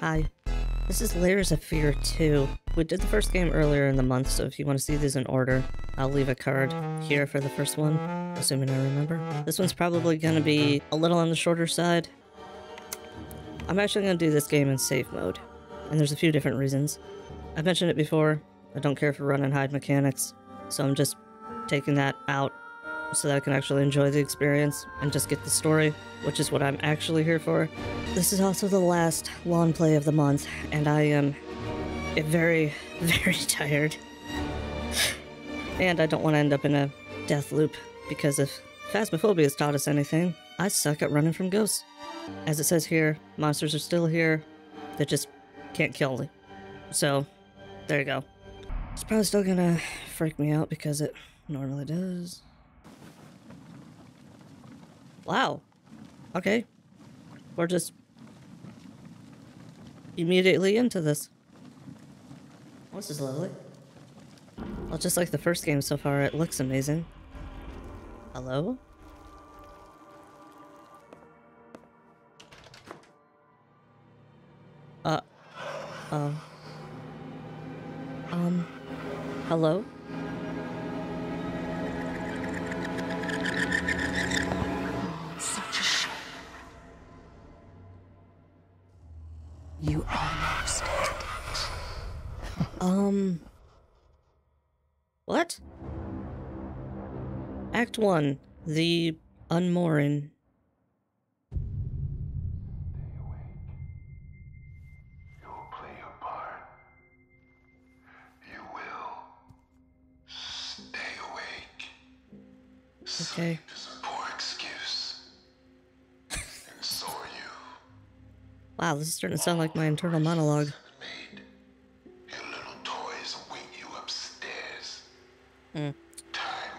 Hi, this is Layers of Fear 2. We did the first game earlier in the month, so if you want to see these in order, I'll leave a card here for the first one, assuming I remember. This one's probably going to be a little on the shorter side. I'm actually going to do this game in safe mode, and there's a few different reasons. I've mentioned it before, I don't care for run and hide mechanics, so I'm just taking that out so that I can actually enjoy the experience and just get the story, which is what I'm actually here for. This is also the last lawn play of the month, and I am very, very tired. And I don't want to end up in a death loop, because if phasmophobia has taught us anything, I suck at running from ghosts. As it says here, monsters are still here, they just can't kill me. So, there you go. It's probably still gonna freak me out because it normally does. Wow. Okay. We're just immediately into this. This is lovely. Well, just like the first game so far, it looks amazing. Hello? Hello? You almost did. What? Act 1, the unmooring. Okay. Sleep is a poor excuse. And so are you. Wow, this is starting to sound like my internal monologue. Your little toys wing you upstairs. Hmm.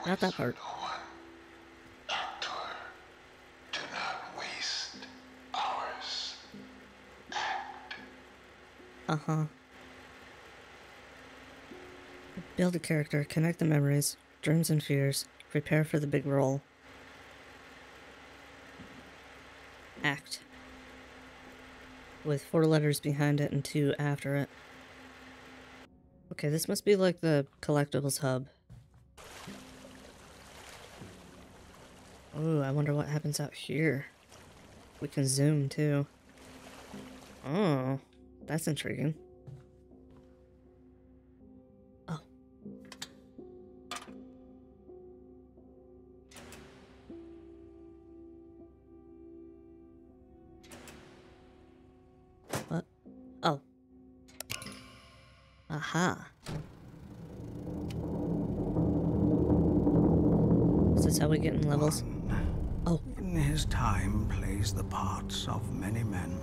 Not that part. No one. Actor, do not waste hours. Act. Uh-huh. Build a character, connect the memories, dreams and fears. Prepare for the big role. Act. With 4 letters behind it and 2 after it. Okay, this must be like the collectibles hub. Ooh, I wonder what happens out here. We can zoom too. Oh, that's intriguing. Aha. Is this how we get in levels? Oh. In his time plays the parts of many men.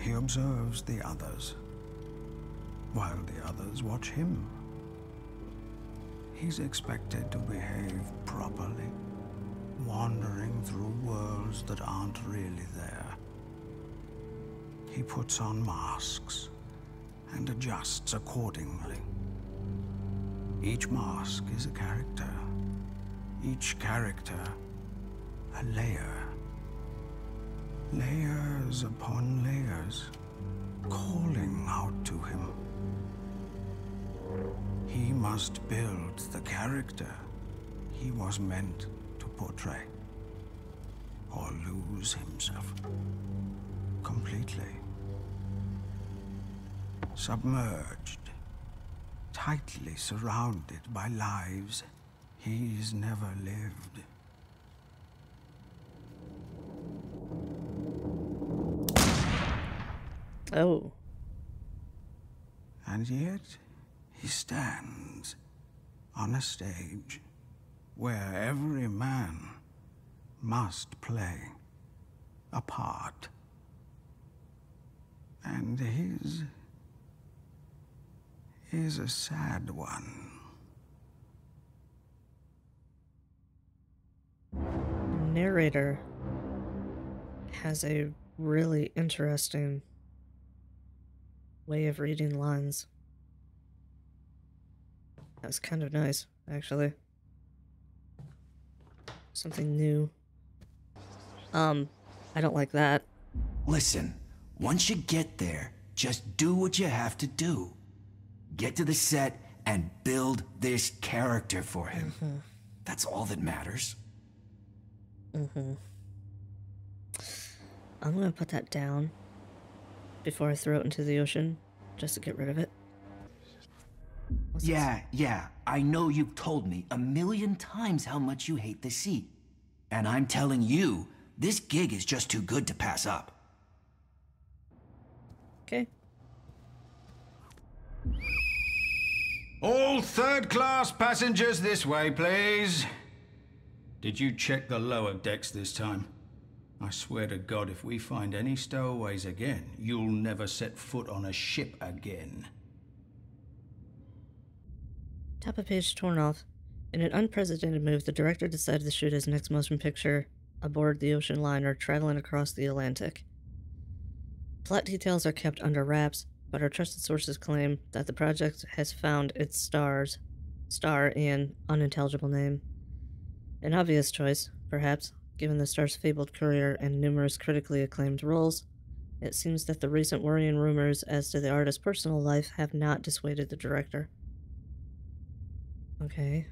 He observes the others, while the others watch him. He's expected to behave properly, wandering through worlds that aren't really there. He puts on masks and adjusts accordingly. Each mask is a character. Each character, a layer. Layers upon layers, calling out to him. He must build the character he was meant to portray, or lose himself completely. Submerged, tightly surrounded by lives he's never lived. Oh. And yet, he stands on a stage where every man must play a part. And his is a sad one. The narrator has a really interesting way of reading lines. That was kind of nice, actually. Something new. I don't like that. Listen, Once you get there, just do what you have to do. Get to the set and build this character for him. Mm-hmm. That's all that matters. Mm-hmm. I'm gonna put that down before I throw it into the ocean, just to get rid of it. Yeah, I know you've told me 1,000,000 times how much you hate the sea. And I'm telling you, this gig is just too good to pass up. Okay. All third-class passengers this way, please. Did you check the lower decks this time? I swear to God, if we find any stowaways again, you'll never set foot on a ship again. Top of page torn off. In an unprecedented move, the director decided to shoot his next motion picture aboard the ocean liner traveling across the Atlantic. Plot details are kept under wraps, but our trusted sources claim that the project has found its star and unintelligible name. An obvious choice, perhaps, given the star's fabled career and numerous critically acclaimed roles. It seems that the recent worrying rumors as to the artist's personal life have not dissuaded the director. Okay.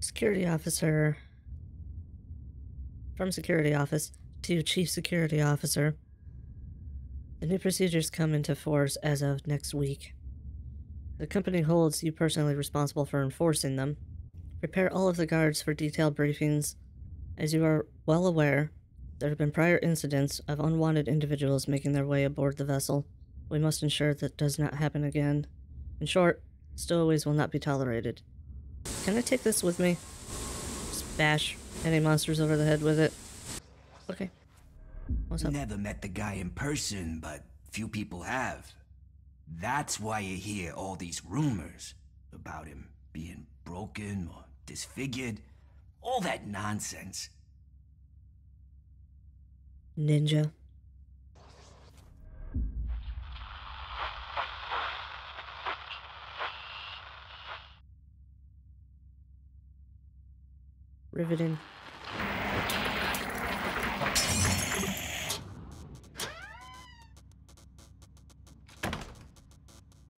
Security officer. From security office to chief security officer. The new procedures come into force as of next week. The company holds you personally responsible for enforcing them. Prepare all of the guards for detailed briefings. As you are well aware, there have been prior incidents of unwanted individuals making their way aboard the vessel. We must ensure that does not happen again. In short, stowaways will not be tolerated. Can I take this with me? Just bash any monsters over the head with it. Okay. What's up? Never met the guy in person, but few people have. That's why you hear all these rumors about him being broken or disfigured. All that nonsense. Ninja. Riveting.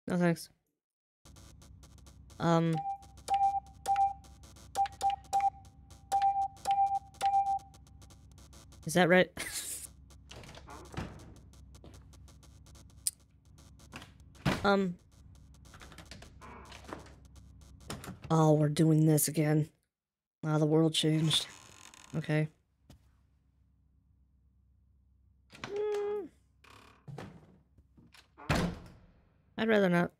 No thanks. Is that right? Oh, we're doing this again. Ah, the world changed. Okay. I'd rather not.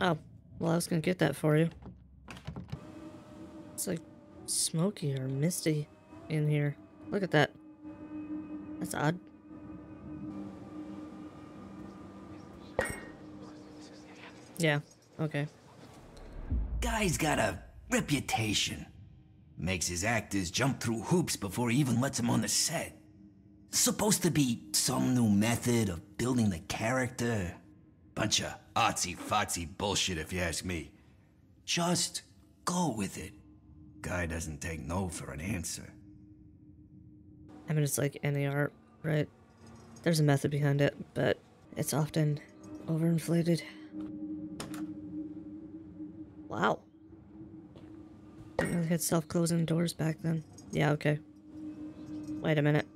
Oh, well, I was gonna get that for you. It's like smoky or misty in here. Look at that. That's odd. Yeah, okay. Guy's got a reputation. Makes his actors jump through hoops before he even lets them on the set. Supposed to be some new method of building the character. Bunch of artsy-fartsy bullshit if you ask me. Just go with it. Guy doesn't take no for an answer. I mean, it's like any art, right? There's a method behind it, but it's often overinflated. Wow. Didn't know they had self-closing doors back then. Yeah, okay. Wait a minute.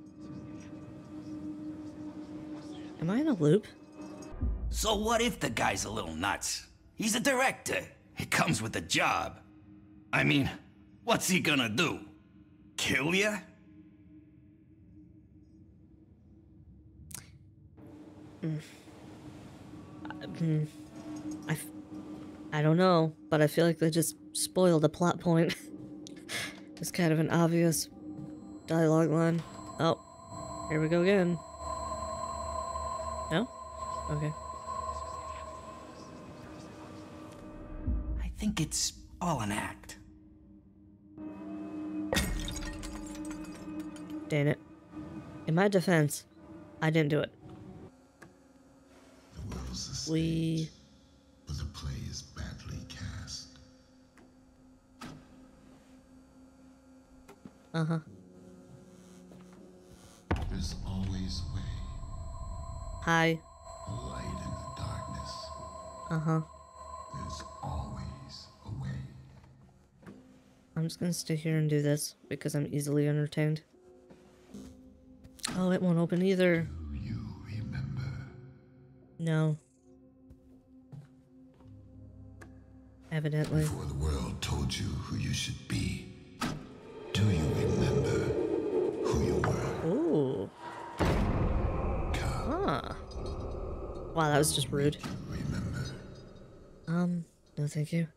Am I in a loop? So what if the guy's a little nuts? He's a director. It comes with the job. I mean, what's he gonna do? Kill ya? I don't know, but I feel like they just spoiled a plot point. It's kind of an obvious dialogue line. Oh, here we go again. No? Okay. I think it's all an act. Dang it. In my defense, I didn't do it. The world's a stage, but the play is badly cast. Uh-huh. There's always a way. Hi. A light in the darkness. Uh-huh. There's always a way. I'm just gonna stay here and do this because I'm easily entertained. Oh, it won't open either. Do you remember? No. Evidently. Before the world told you who you should be, do you remember who you were? Ooh. Come. Huh. Wow, that was just rude. Remember? No thank you.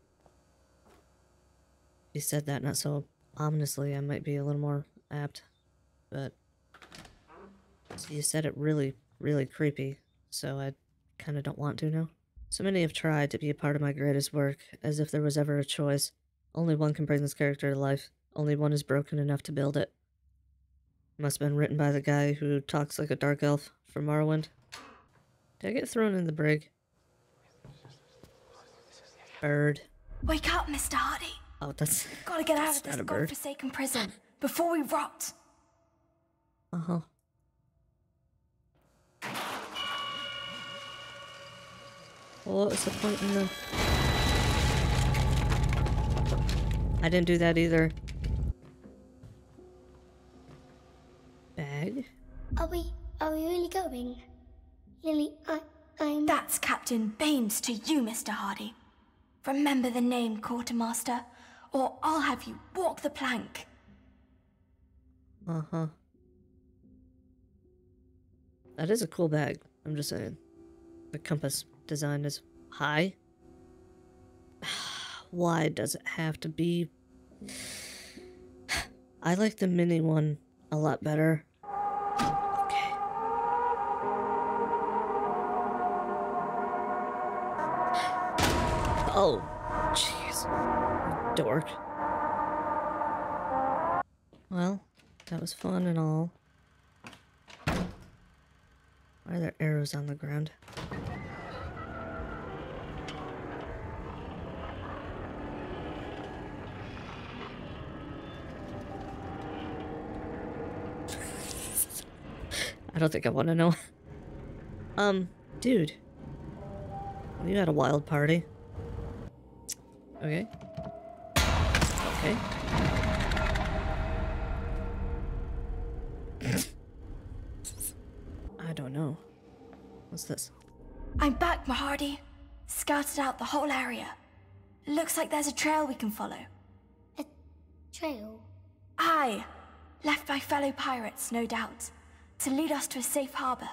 You said that not so ominously, I might be a little more apt, but you said it really, really creepy, so I kind of don't want to now. So many have tried to be a part of my greatest work, as if there was ever a choice. Only one can bring this character to life. Only one is broken enough to build it. Must have been written by the guy who talks like a dark elf from Morrowind. Did I get thrown in the brig? Bird. Wake up, Mr. Hardy. Oh, that's... Gotta get out of this godforsaken prison before we rot. Uh-huh. Well, what was the point in the... I didn't do that either. Bag? Are we really going? Lily, I'm... That's Captain Baines to you, Mr. Hardy. Remember the name, Quartermaster, or I'll have you walk the plank. Uh-huh. That is a cool bag, I'm just saying. The compass. Design is high. Why does it have to be? I like the mini one a lot better. Okay. Oh, jeez. Dork. Well, that was fun and all. Why are there arrows on the ground? I don't think I want to know. Dude. You had a wild party. Okay. Okay. I don't know. What's this? I'm back, Mahardy. Scouted out the whole area. Looks like there's a trail we can follow. A trail? Aye. Left by fellow pirates, no doubt. To lead us to a safe harbor.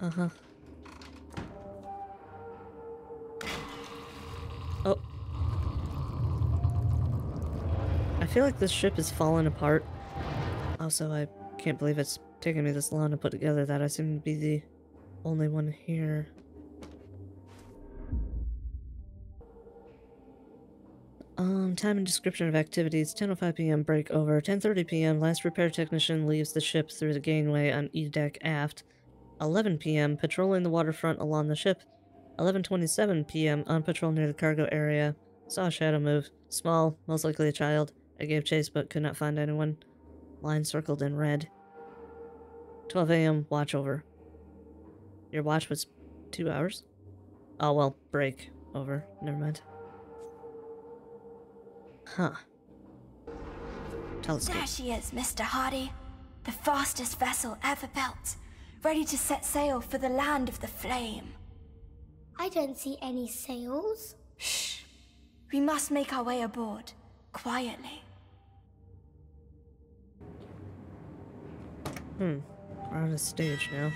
Uh-huh. Oh. I feel like this ship is falling apart. Also, I can't believe it's taken me this long to put together that I seem to be the only one here. Time and description of activities, 10:05 p.m. break over, 10:30 p.m. last repair technician leaves the ship through the gangway on E-deck aft, 11 p.m. patrolling the waterfront along the ship, 11:27 p.m. on patrol near the cargo area, saw a shadow move, small, most likely a child, I gave chase but could not find anyone, line circled in red, 12 a.m. watch over. Your watch was 2 hours? Oh well, break over, never mind. Huh. Telescope. There she is, Mr. Hardy. The fastest vessel ever built. Ready to set sail for the land of the flame. I don't see any sails. Shh. We must make our way aboard. Quietly. Hmm. We're on a stage now.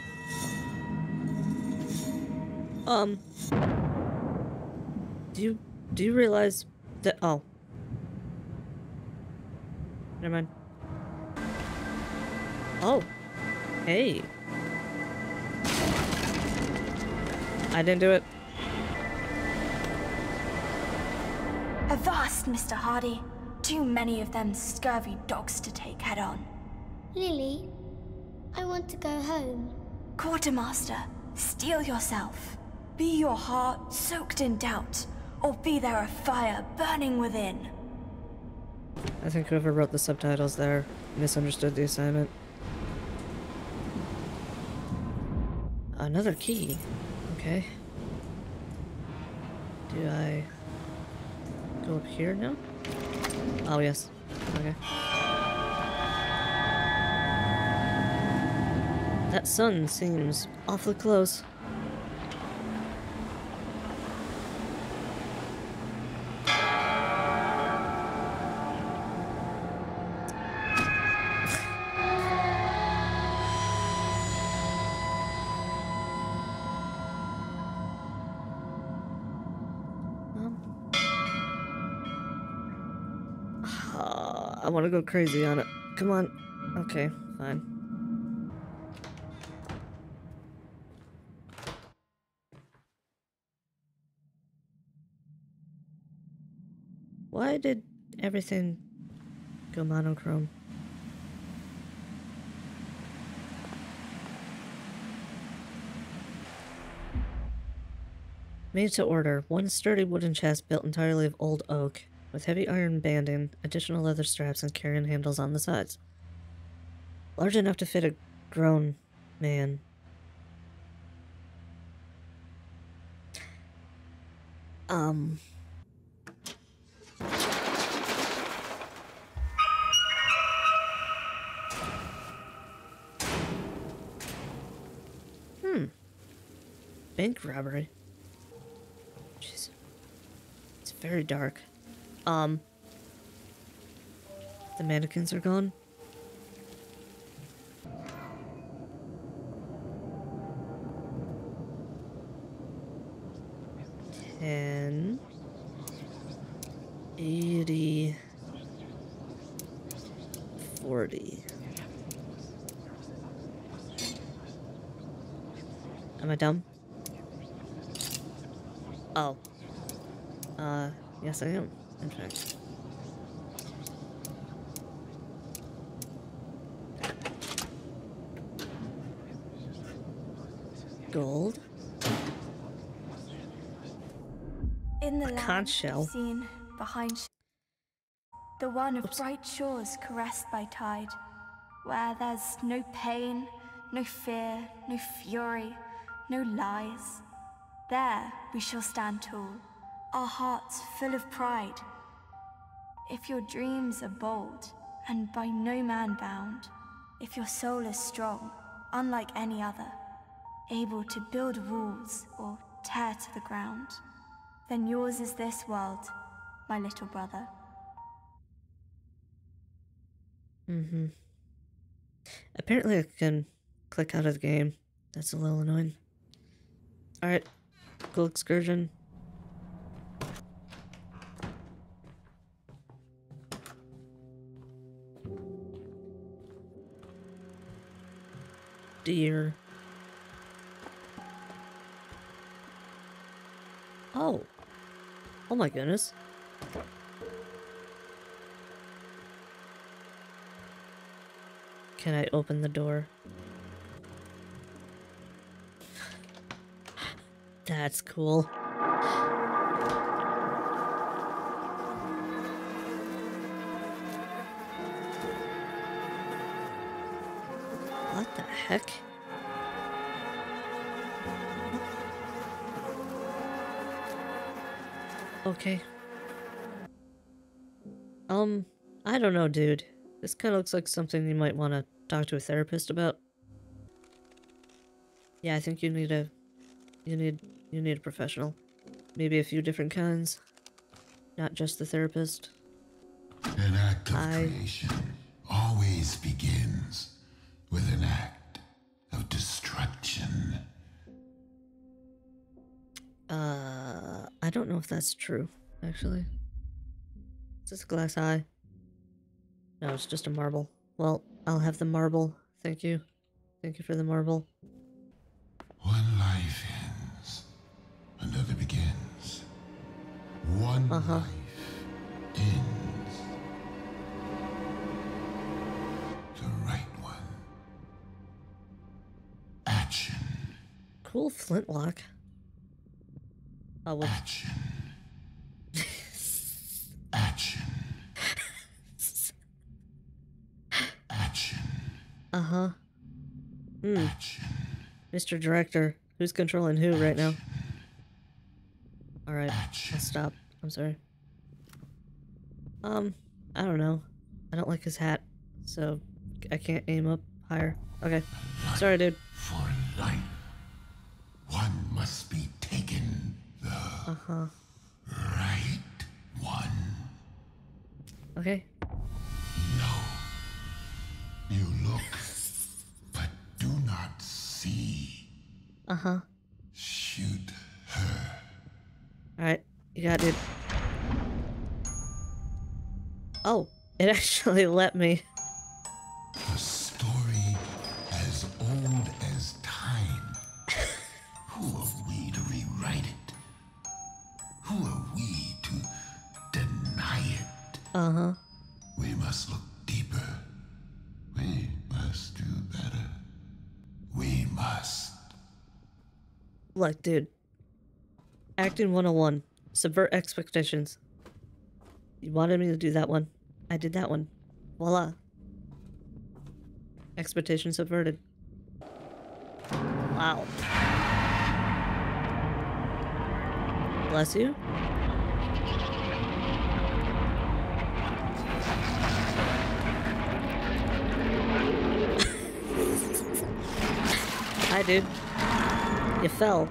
Do you realize that... Oh. Never mind. Oh. Hey. I didn't do it. Avast, Mr. Hardy. Too many of them scurvy dogs to take head on. Lily, I want to go home. Quartermaster, steel yourself. Be your heart soaked in doubt, or be there a fire burning within? I think whoever wrote the subtitles there misunderstood the assignment. Another key. Okay. Do I go up here now? Oh, yes. Okay. That sun seems awfully close. I want to go crazy on it. Come on. Okay, fine. Why did everything go monochrome? Made to order. One sturdy wooden chest built entirely of old oak, with heavy iron banding, additional leather straps, and carrying handles on the sides. Large enough to fit a grown man. Bank robbery. Jeez. It's very dark. The mannequins are gone. And 80, 40. Am I dumb? Oh. Yes I am, in fact. Gold. In the land seen behind the one of bright shores caressed by tide, where there's no pain, no fear, no fury, no lies. There we shall stand tall, our hearts full of pride. If your dreams are bold and by no man bound, if your soul is strong, unlike any other, able to build walls or tear to the ground, then yours is this world, my little brother. Mm-hmm. Apparently I can click out of the game. That's a little annoying. Alright. Cool excursion. Deer. Oh. Oh my goodness. Can I open the door? That's cool. What the heck? Okay. I don't know, dude. This kind of looks like something you might want to talk to a therapist about. Yeah, I think you need a... You need a professional. Maybe a few different kinds. Not just the therapist. An act of creation always begins with an act of destruction. I don't know if that's true, actually. Is this a glass eye? No, it's just a marble. Well, I'll have the marble. Thank you. Thank you for the marble. One life ends, another begins. One life ends. The right one. Action. Cool flintlock. Action. Uh-huh. Hmm. Mr. Director, who's controlling who right now? Alright, I'll stop. I'm sorry. I don't know. I don't like his hat, so I can't aim up higher. Okay. Sorry, dude. For life, one must be taken the right one. Okay. No. You look, but do not see. Uh-huh. Shoot her. Alright, you got it. Oh, it actually let me. A story as old as time. Who are we to rewrite it? Who are we to deny it? Uh-huh. We must look deeper. We must do better. We must. Look, dude. Acting 101. Subvert expectations. You wanted me to do that one. I did that one. Voila. Expectations subverted. Wow. Bless you. Hi, dude. You fell.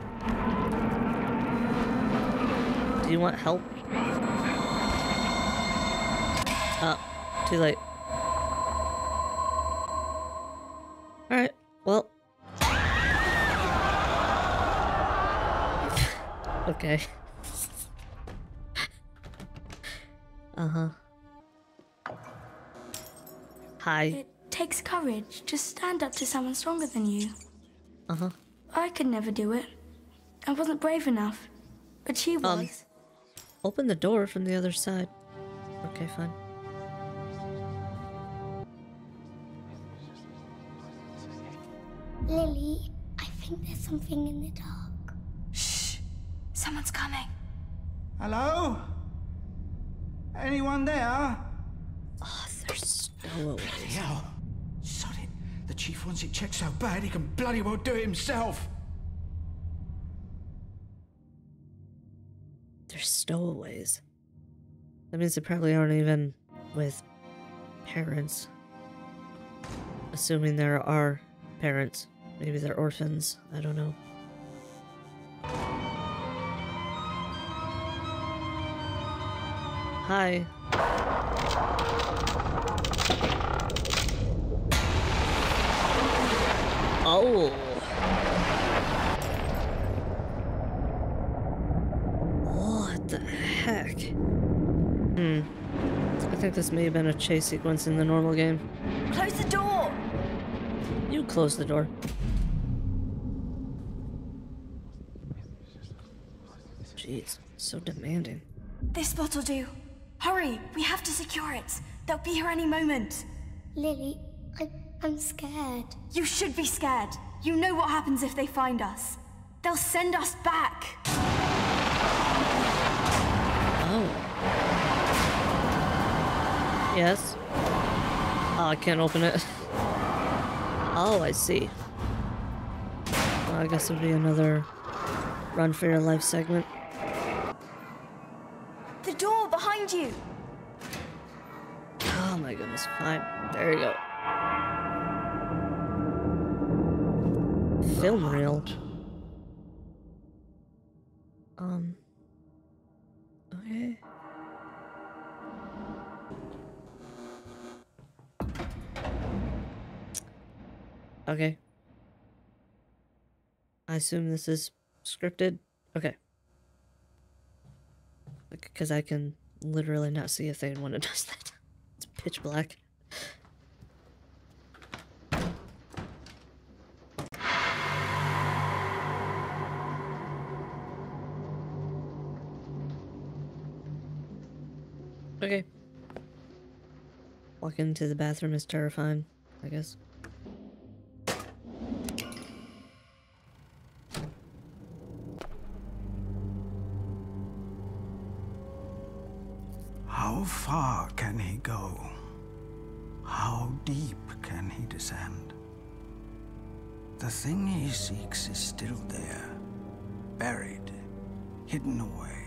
Do you want help? Too late. Alright, well. Okay. Uh-huh. Hi. It takes courage to stand up to someone stronger than you. Uh-huh. I could never do it. I wasn't brave enough. But she was. Open the door from the other side. Okay, fine. Lily, I think there's something in the dark. Shh! Someone's coming. Hello? Anyone there? Oh, there's no way. Bloody hell. Sod it. The chief wants it checked so bad he can bloody well do it himself. They're stowaways. That means they probably aren't even with parents. Assuming there are parents. Maybe they're orphans. I don't know. Hi. Oh. What the heck? Hmm. I think this may have been a chase sequence in the normal game. Close the door! You close the door. Jeez, so demanding. This spot'll do. Hurry, we have to secure it. They'll be here any moment. Lily, I'm scared. You should be scared. You know what happens if they find us. They'll send us back. Oh. Yes. Oh, I can't open it. Oh, I see. Well, I guess it'll be another run for your life segment. The door behind you! Oh my goodness, fine. There you go. Film reel. Okay. Okay. I assume this is scripted? Okay. Because I can literally not see a thing when it does that. It's pitch black. Okay. Walking into the bathroom is terrifying, I guess. How far can he go? How deep can he descend? The thing he seeks is still there, buried, hidden away,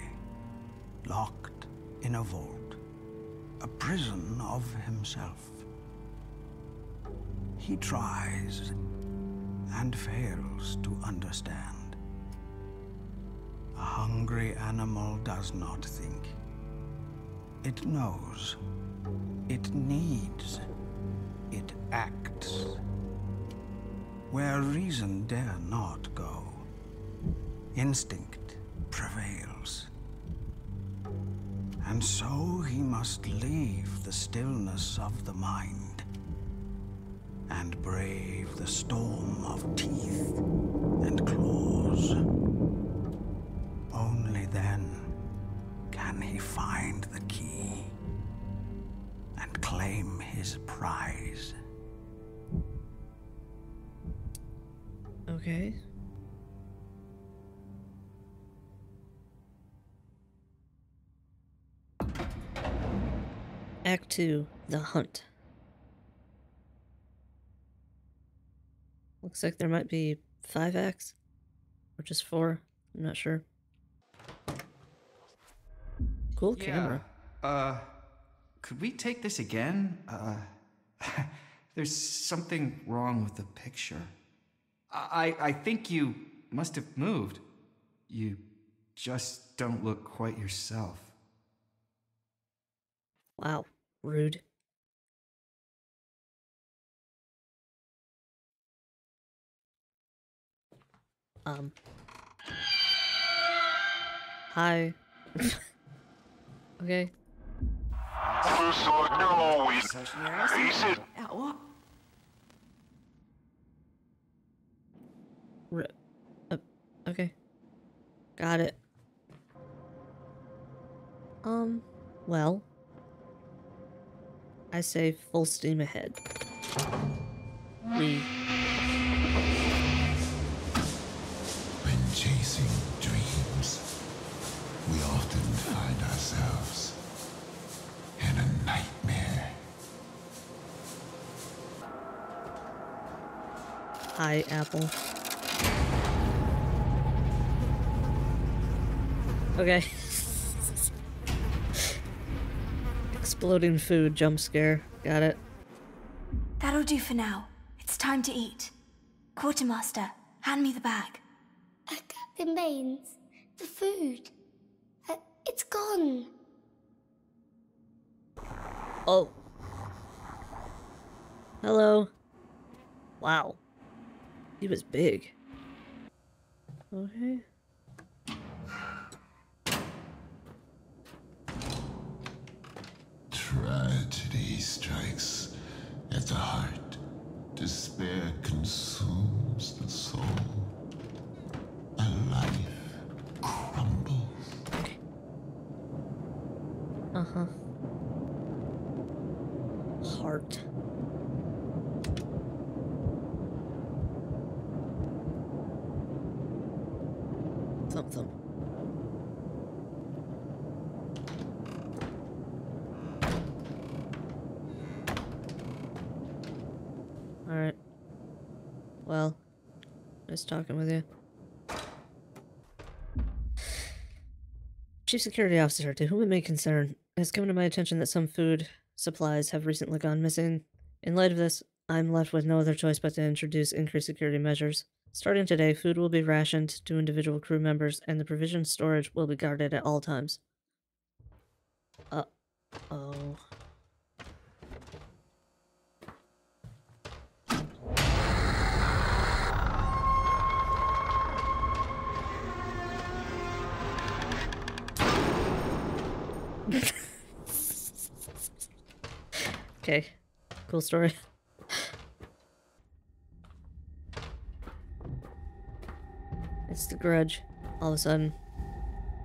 locked in a vault, a prison of himself. He tries and fails to understand. A hungry animal does not think. It knows. It needs. It acts. Where reason dare not go, instinct prevails. And so he must leave the stillness of the mind and brave the storm of teeth and claws. Only then can he find the key and claim his prize. Okay. Act 2, The Hunt. Looks like there might be 5 acts, or just 4. I'm not sure. Cool camera. Yeah. Could we take this again? There's something wrong with the picture. I think you must have moved. You just don't look quite yourself. Wow, rude. Hi. Okay. Okay. Got it. Well. I say full steam ahead. We... When chasing dreams, we often find ourselves in a nightmare. Hi, Apple. Okay. Exploding food jump scare. Got it. That'll do for now. It's time to eat. Quartermaster, hand me the bag. Captain Baines, the food. It's gone. Oh. Hello. Wow. He was big. Okay. Tragedy strikes at the heart. Despair consumes the soul. A life crumbles. Uh-huh. Heart. Something. Alright. Well, nice talking with you. Chief Security Officer, to whom it may concern, it has come to my attention that some food supplies have recently gone missing. In light of this, I'm left with no other choice but to introduce increased security measures. Starting today, food will be rationed to individual crew members, and the provision storage will be guarded at all times. Uh-oh. Okay, cool story. It's the Grudge. All of a sudden.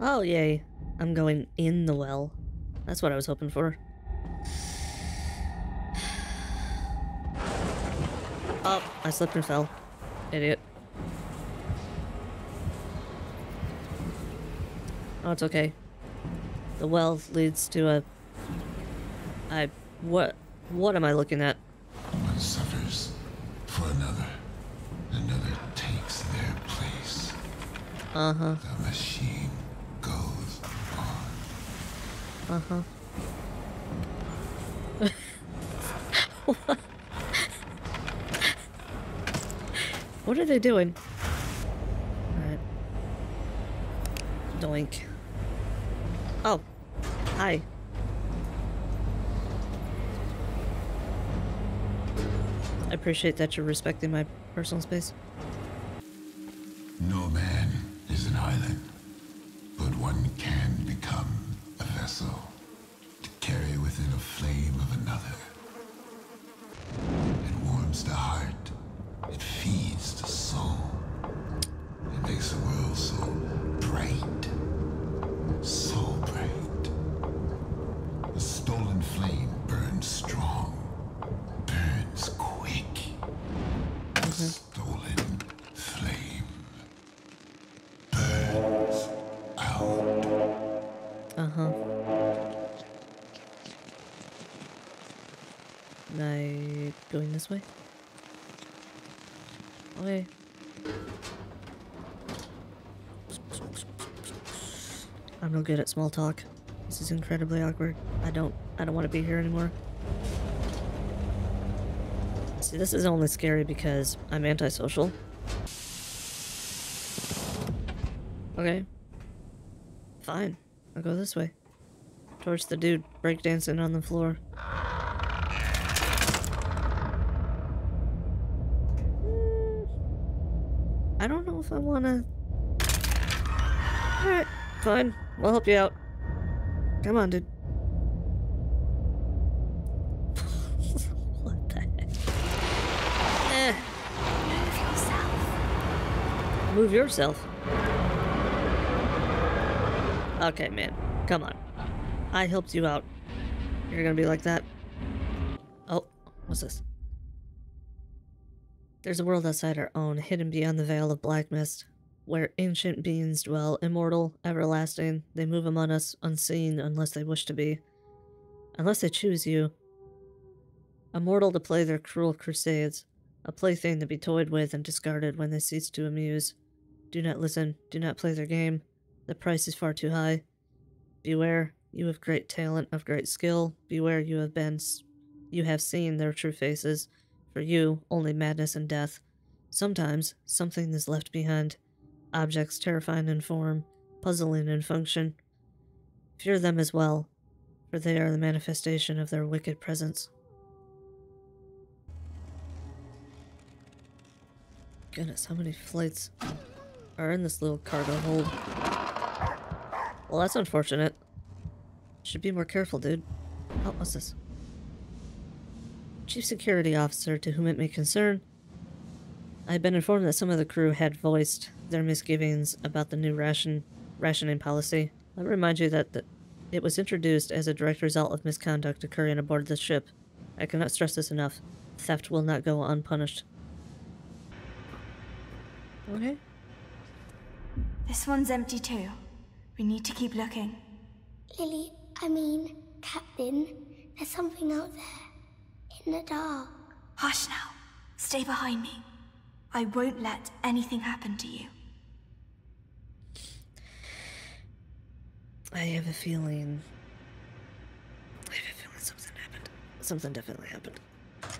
Oh, yay. I'm going in the well. That's what I was hoping for. Oh, I slipped and fell. Idiot. Oh, it's okay. The well leads to a... I... what... What am I looking at? One suffers for another. Another takes their place. Uh-huh. The machine goes on. Uh-huh. What are they doing? Alright. Doink. Oh. Hi. I appreciate that you're respecting my personal space. No man is an island, but one can become a vessel to carry within a flame of another. It warms the heart, it feeds the soul, it makes the world so bright, so bright. The stolen flame burns strong, burns quick. The stolen flame burns out. Am I going this way? Okay. I'm no good at small talk. This is incredibly awkward. I don't want to be here anymore. See, this is only scary because I'm antisocial. Okay. Fine. I'll go this way. Torch the dude breakdancing on the floor. I don't know if I wanna... Alright, fine. We'll help you out. Come on, dude. What the heck? Eh. Move yourself. Move yourself? Okay, man. Come on. I helped you out. You're gonna be like that? Oh, what's this? There's a world outside our own, hidden beyond the veil of black mist, where ancient beings dwell, immortal, everlasting. They move among us, unseen, unless they wish to be. Unless they choose you. A mortal to play their cruel crusades. A plaything to be toyed with and discarded when they cease to amuse. Do not listen. Do not play their game. The price is far too high. Beware, you have great talent of great skill. Beware, you have seen their true faces. For you, only madness and death. Sometimes, something is left behind. Objects terrifying in form, puzzling in function. Fear them as well, for they are the manifestation of their wicked presence. Goodness, how many flights are in this little cargo hold? Well, that's unfortunate. Should be more careful, dude. Oh, what's this? Chief Security Officer, to whom it may concern, I have been informed that some of the crew had voiced their misgivings about the new rationing policy. Let me remind you that it was introduced as a direct result of misconduct occurring aboard the ship. I cannot stress this enough. Theft will not go unpunished. Okay. This one's empty too. We need to keep looking. Lily, Captain, there's something out there. In the dark. Hush now. Stay behind me. I won't let anything happen to you. I have a feeling something happened. Something definitely happened.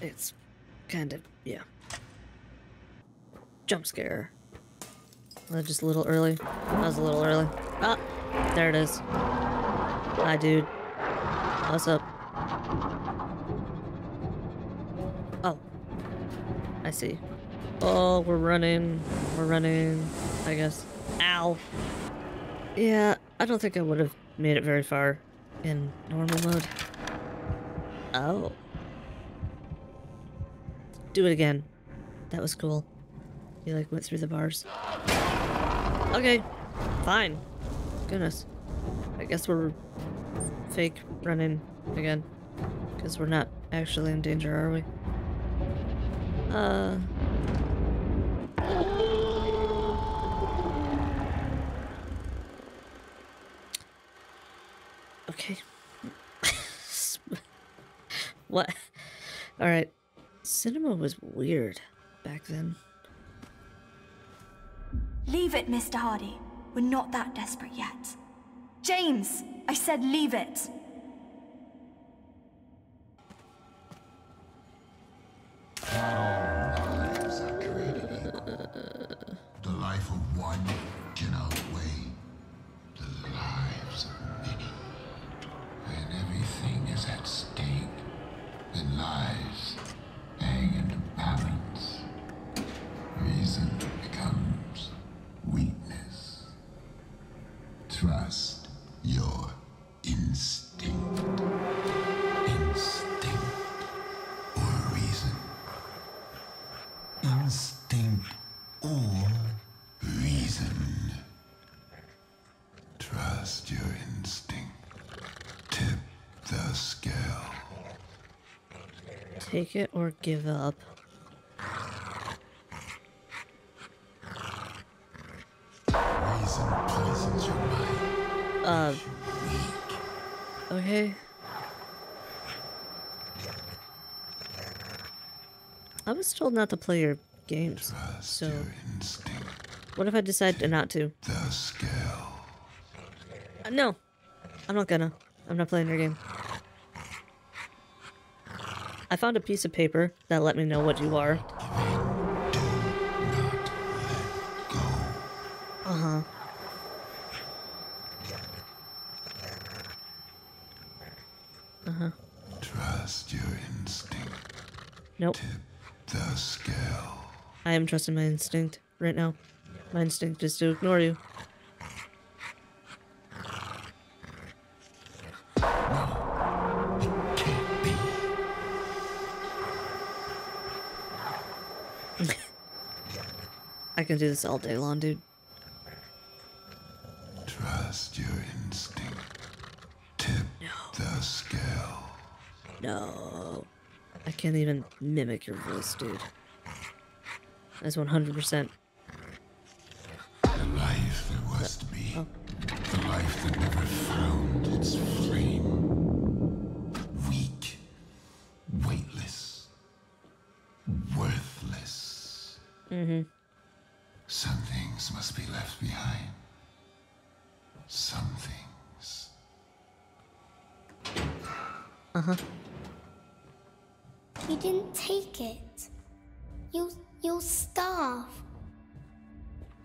It's kind of, yeah. Jump scare. That's just a little early. That was a little early. Ah! There it is. Hi, dude. What's up? I see. Oh, we're running, I guess. Ow. Yeah, I don't think I would have made it very far in normal mode. Oh. Do it again. That was cool. You like went through the bars. Okay, fine. Goodness. I guess we're fake running again. Because we're not actually in danger, are we? Okay. What? Alright. Cinema was weird back then. Leave it, Mr. Hardy. We're not that desperate yet. James! I said leave it! All lives are created equal. The life of one can outweigh the lives of many. When everything is at stake, then lives hang in the balance. Reason becomes weakness. Trust your instinct. Instinct or reason. Instinct or reason. Trust your instinct. Tip the scale. Take it or give up. Reason poisons your mind. Okay. I was told not to play your games, so what if I decide not to? No, I'm not gonna. I'm not playing your game. I found a piece of paper that let me know what you are. Uh-huh. Uh-huh. Trust your instinct. Nope. Tip the scale. I am trusting my instinct right now. My instinct is to ignore you. No, it can't be. I can do this all day long, dude. Trust your instinct. Tip the scale. No. I can't even mimic your voice, dude. That's 100%. The life that was to be. Oh. The life that never found its flame. Weak. Weightless. Worthless. Mm-hmm. Some things must be left behind. Some things. Uh-huh. You didn't take it. You'll starve.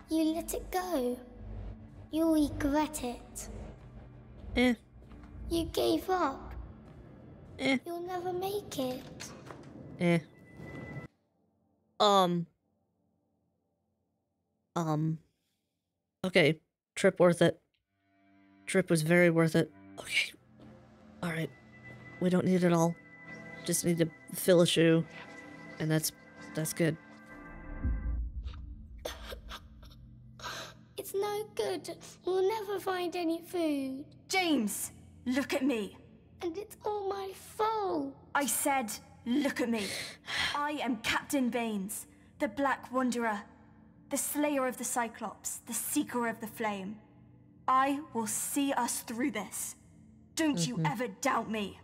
You let it go. You'll regret it. Eh. You gave up. Eh. You'll never make it. Eh. Okay. Trip worth it. Trip was very worth it. Okay. Alright. We don't need it all. Just need to fill a shoe. And that's good. It's no good. We'll never find any food. James, look at me. And it's all my fault. I said, look at me. I am Captain Baines, the Black Wanderer, the Slayer of the Cyclops, the Seeker of the Flame. I will see us through this. Don't you ever doubt me.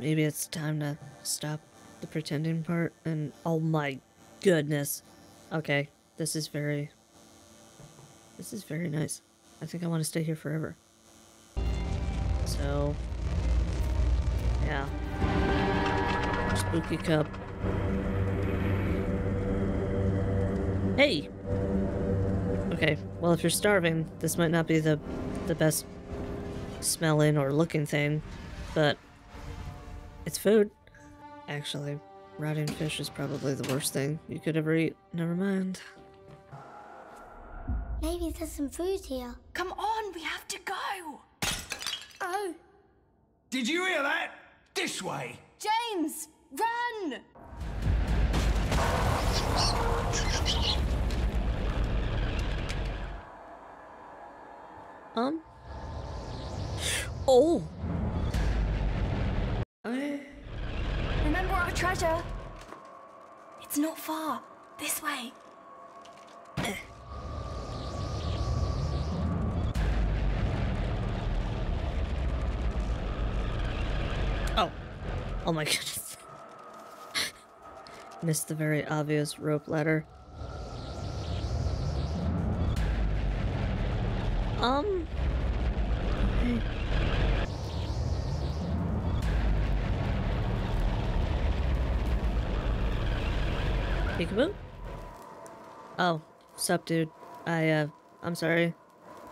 Maybe it's time to stop the pretending part and oh my goodness. Okay, this is very nice. I think I want to stay here forever. So, yeah. Spooky cup. Hey! Okay, well if you're starving, this might not be the best smelling or looking thing, but it's food. Actually, rotting fish is probably the worst thing you could ever eat. Never mind. Maybe there's some food here. Come on, we have to go! Oh. Did you hear that? This way! James, run! Oh! Okay. Remember our treasure. It's not far. This way. Oh my goodness. Missed the very obvious rope ladder. Okay. Peekaboo? Oh, sup, dude. I'm sorry.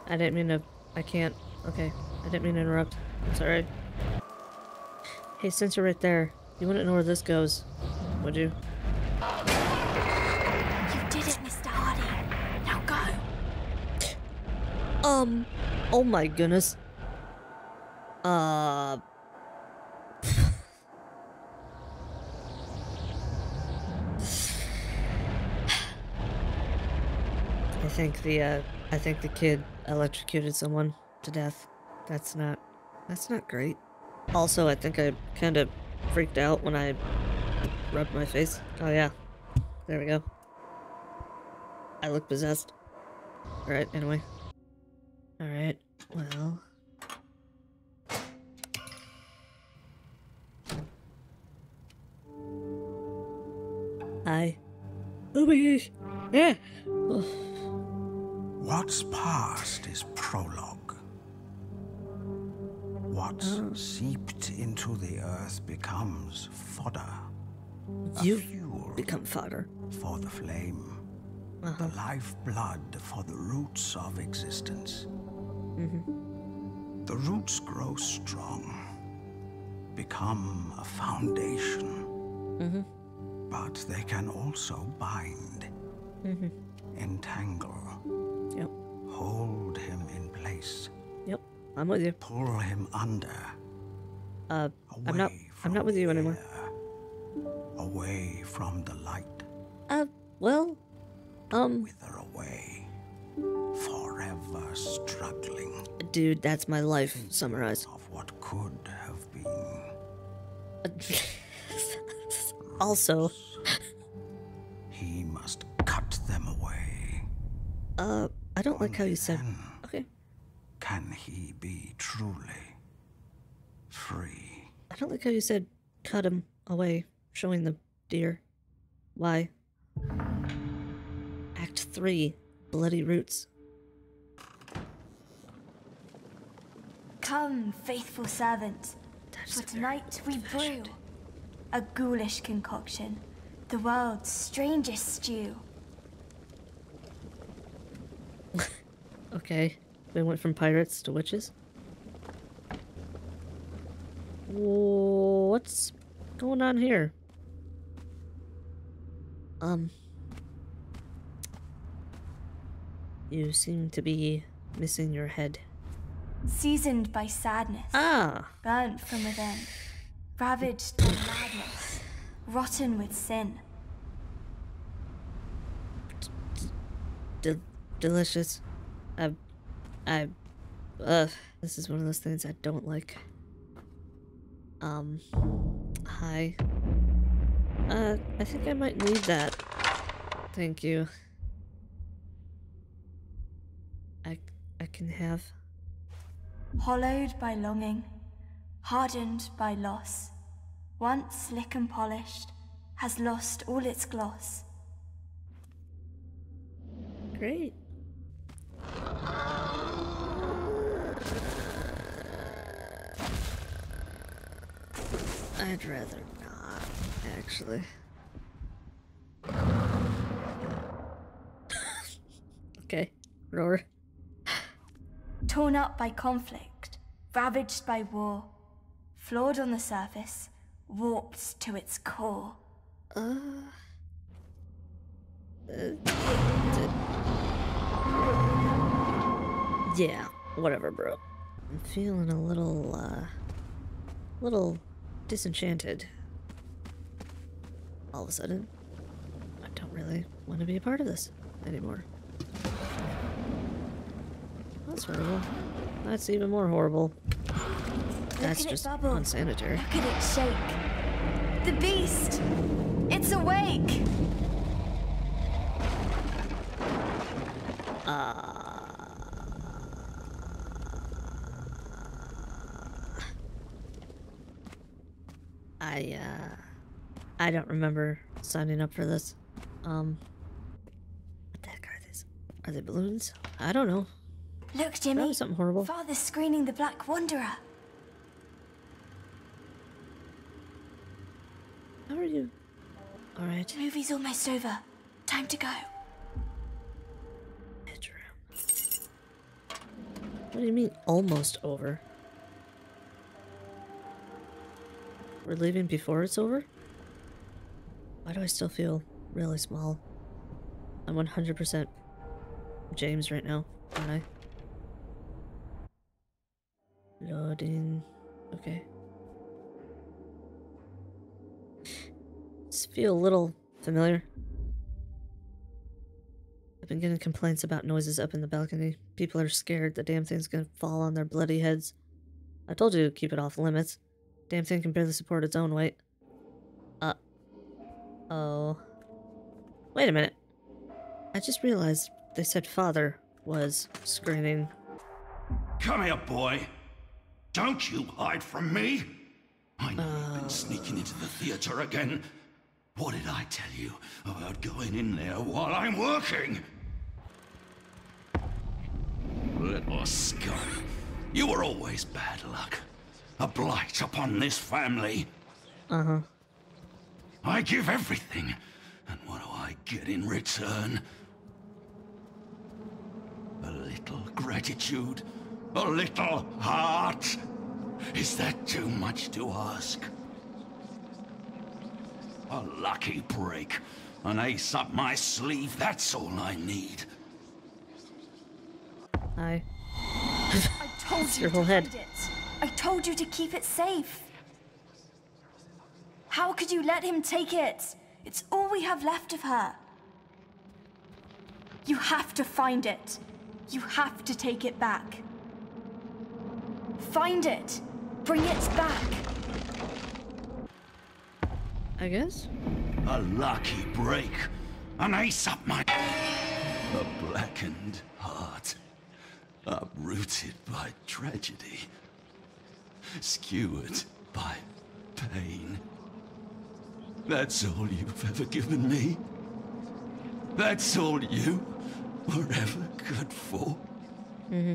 I didn't mean to... I can't. Okay. I didn't mean to interrupt. I'm sorry. Hey, since you're right there, you wouldn't know where this goes, would you? You did it, Mr. Hardy. Now go. Oh my goodness. I think the kid electrocuted someone to death. That's not great. Also, I think I kind of freaked out when I rubbed my face. Oh yeah, there we go. I look possessed. All right, anyway. All right, well. Hi. Oh my gosh. Yeah. Oh. What's past is prologue. What's seeped into the earth becomes fodder. You become fodder. For the flame. The lifeblood for the roots of existence. The roots grow strong. Become a foundation. But they can also bind. Entangle. Yep. Hold him in place. Yep, I'm with you. Pull him under. I'm not with you anymore. Away from the light. Well, wither away, forever struggling. Dude, that's my life summarized. Of what could have been. Also, he must cut them away. I don't like how you said. Okay. Can he be truly free? I don't like how you said cut him away, showing the deer. Why? Act 3, Bloody Roots. Come, faithful servant. For tonight we brew a ghoulish concoction, the world's strangest stew. Okay, we went from pirates to witches. What's going on here? You seem to be missing your head. Seasoned by sadness. Ah! Burnt from within. Ravaged by madness. Rotten with sin. Delicious. This is one of those things I don't like. Hi. I think I might need that. Thank you. I can have. Hollowed by longing, hardened by loss, once slick and polished, has lost all its gloss. Great. I'd rather not, actually. Okay, roar. Torn up by conflict, ravaged by war, flawed on the surface, warped to its core. Yeah, whatever, bro. I'm feeling a little, disenchanted. All of a sudden, I don't really want to be a part of this anymore. That's horrible. That's even more horrible. That's just unsanitary. Look at it shake. The beast! It's awake! I don't remember signing up for this. What the heck are these? Are they balloons? I don't know. Look, Jimmy. Probably something horrible. Father's screening the Black Wanderer. How are you? All right. The movie's almost over. Time to go. What do you mean, almost over? We're leaving before it's over? Why do I still feel really small? I'm 100% James right now, aren't I? Loading. Okay. Just feel a little familiar. I've been getting complaints about noises up in the balcony. People are scared. The damn thing's gonna fall on their bloody heads. I told you to keep it off limits. Damn thing can barely support its own weight. Oh. Wait a minute. I just realized they said father was screaming. Come here, boy. Don't you hide from me. I know you've been sneaking into the theater again. What did I tell you about going in there while I'm working? Little scum. You were always bad luck. A blight upon this family. Uh-huh. I give everything. And what do I get in return? A little gratitude. A little heart. Is that too much to ask? A lucky break, an ace up my sleeve, that's all I need. I told you to hide it. I told you to keep it safe. How could you let him take it? It's all we have left of her. You have to find it. You have to take it back. Find it. Bring it back. I guess? A lucky break. An ace up my... A blackened heart. Uprooted by tragedy. Skewered by pain. That's all you've ever given me. That's all you were ever good for. Mm-hmm.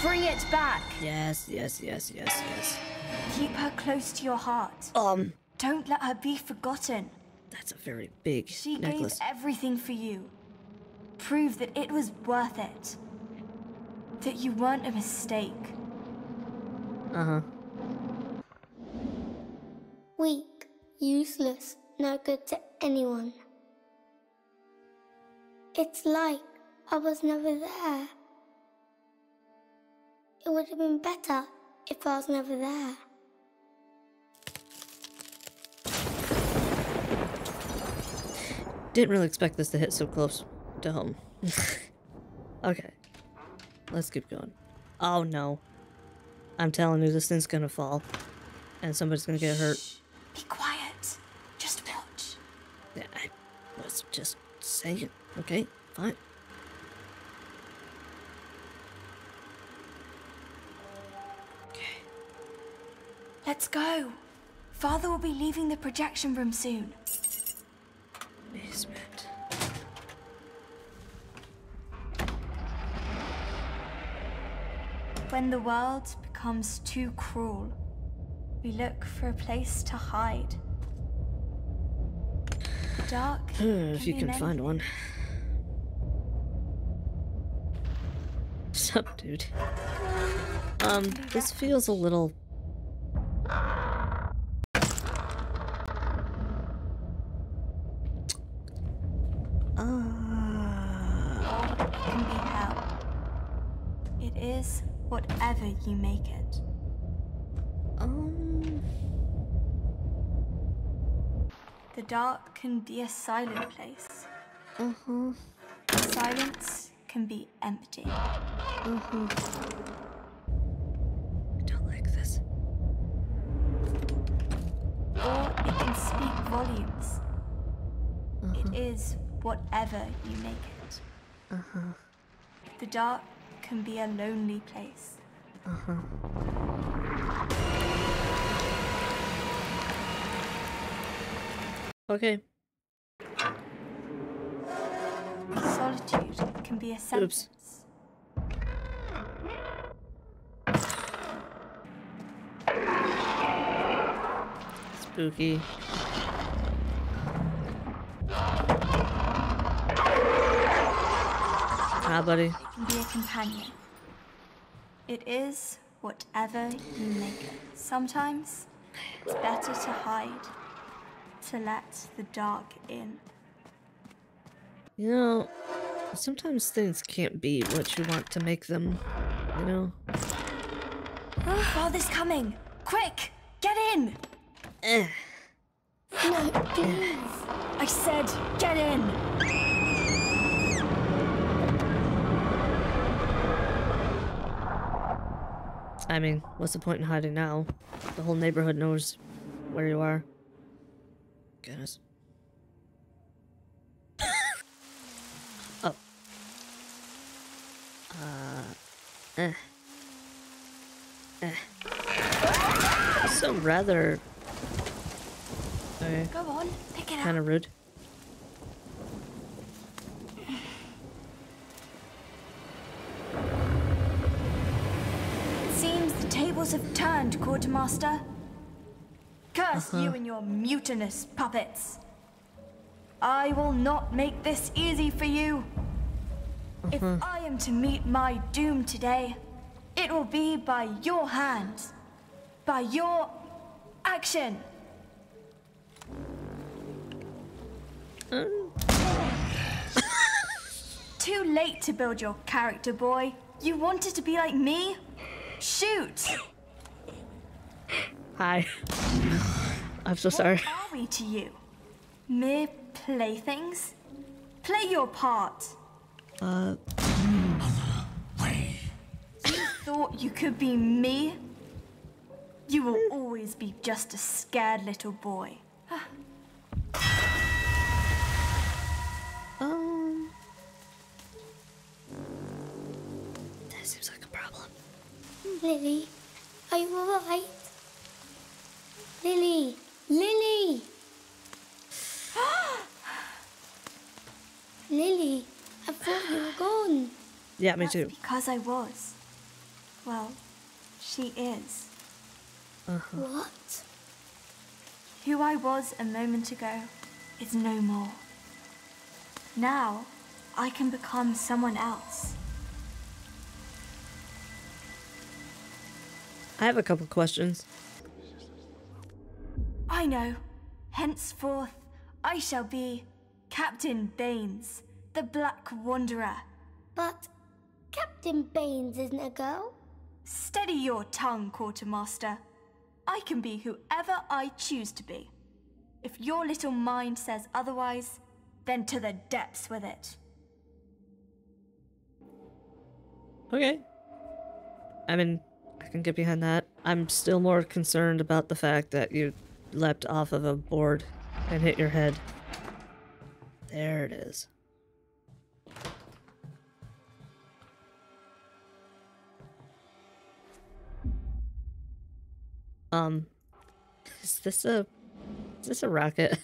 Bring it back. Yes, yes, yes, yes, yes. Keep her close to your heart. Don't let her be forgotten. That's a very big necklace. She gave everything for you. Prove that it was worth it. That you weren't a mistake. Uh-huh. Weak, useless, no good to anyone. It's like I was never there. It would have been better if I was never there. Didn't really expect this to hit so close to home. Okay. Let's keep going. Oh no. I'm telling you, this thing's gonna fall. And somebody's gonna get hurt. Be quiet. Just watch. Yeah, I was just saying. Okay, fine. Let's go. Father will be leaving the projection room soon. Basement. When the world becomes too cruel, we look for a place to hide. Dark. If you can find one. What's up, dude? This feels a little. Whatever you make it. The dark can be a silent place. Uh-huh. Silence can be empty. Uh-huh. I don't like this. Or it can speak volumes. Uh-huh. It is whatever you make it. Uh-huh. The dark can be a lonely place. Uh-huh. Okay. Solitude can be a sentence. Oops. Spooky. Ah, buddy. It can be a companion. It is whatever you make it. Sometimes it's better to hide, to let the dark in. You know, sometimes things can't be what you want to make them, you know? Oh, father's coming! Quick! Get in! No, please. I said, get in. I mean, what's the point in hiding now? The whole neighborhood knows where you are. Goodness. Oh. So rather... Okay. Go on, pick it up. Kind of rude. It seems the tables have turned, Quartermaster. Curse you and your mutinous puppets. I will not make this easy for you. If I am to meet my doom today, it will be by your hands, by your action. Too late to build your character, boy. You wanted to be like me? Shoot! Hi. I'm so sorry. What are we to you? Mere playthings? Play your part. Way. You thought you could be me? You will always be just a scared little boy. That seems like a problem. Lily, are you alright? Lily! Lily! Lily, I thought you were gone. Yeah, me too. That's because I was. Well, she is. What? Who I was a moment ago is no more. Now, I can become someone else. I have a couple questions. I know. Henceforth, I shall be Captain Baines, the Black Wanderer. But Captain Baines isn't a girl. Steady your tongue, Quartermaster. I can be whoever I choose to be. If your little mind says otherwise, then to the depths with it. Okay. I mean, I can get behind that. I'm still more concerned about the fact that you leapt off of a board and hit your head. There it is. Is this a rocket?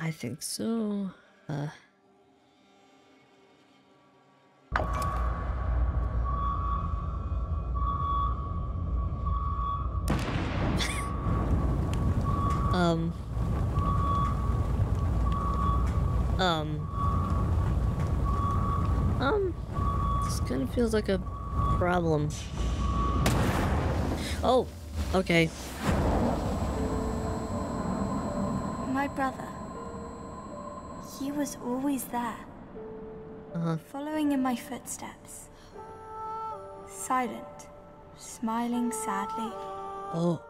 I think so. This kind of feels like a problem. Oh, okay. My brother. He was always there, following in my footsteps. Silent, smiling sadly. Oh.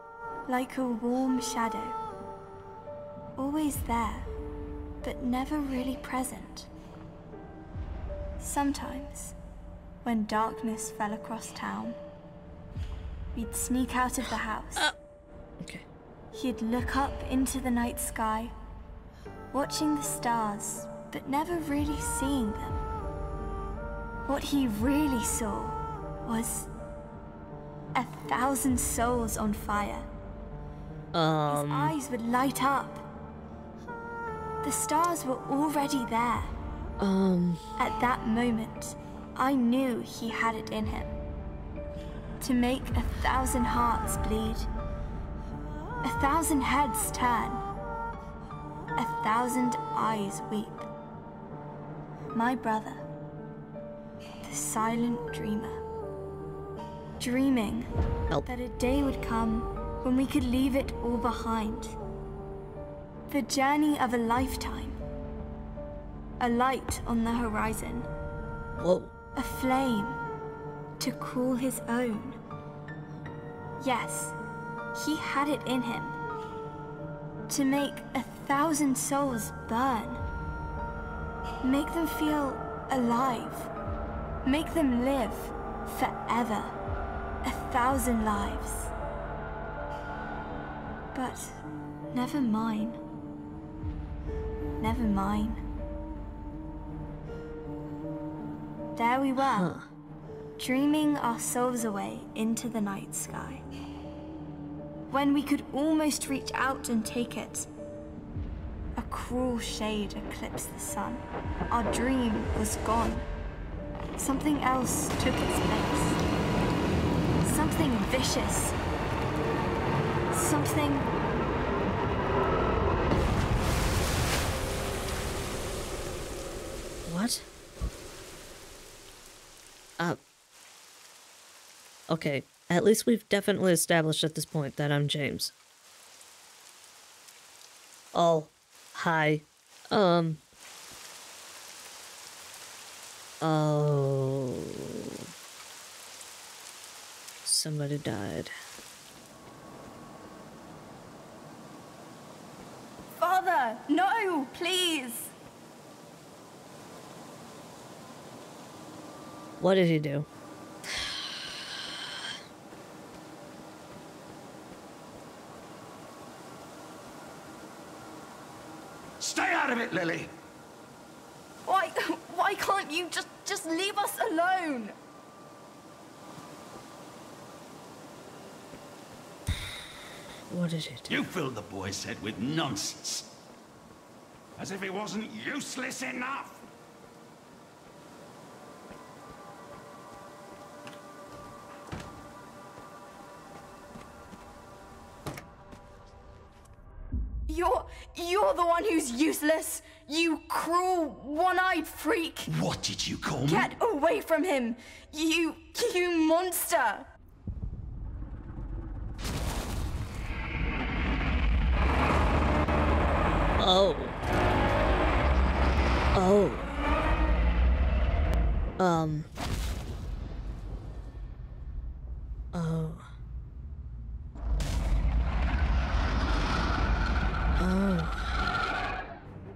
Like a warm shadow. Always there, but never really present. Sometimes, when darkness fell across town, We'd sneak out of the house. Okay. He'd look up into the night sky, watching the stars, but never really seeing them. What he really saw was 1,000 souls on fire. His eyes would light up. The stars were already there. At that moment, I knew he had it in him. To make 1,000 hearts bleed, 1,000 heads turn, 1,000 eyes weep. My brother, the silent dreamer, dreaming that a day would come when we could leave it all behind. The journey of a lifetime. A light on the horizon. Whoa. A flame to cool his own. Yes, he had it in him to make 1,000 souls burn. Make them feel alive. Make them live forever. 1,000 lives. But never mine. Never mine. There we were, dreaming our souls away into the night sky. When we could almost reach out and take it, a cruel shade eclipsed the sun. Our dream was gone. Something else took its place. Something vicious. Something... What? Okay, at least we've definitely established at this point that I'm James. Oh, hi. Oh. Somebody died. Father, no, please. What did he do? Stay out of it, Lily! Why can't you just leave us alone? What is it? You filled the boy's head with nonsense. As if it wasn't useless enough. You're the one who's useless, you cruel, one-eyed freak. What did you call me? Get away from him, you monster.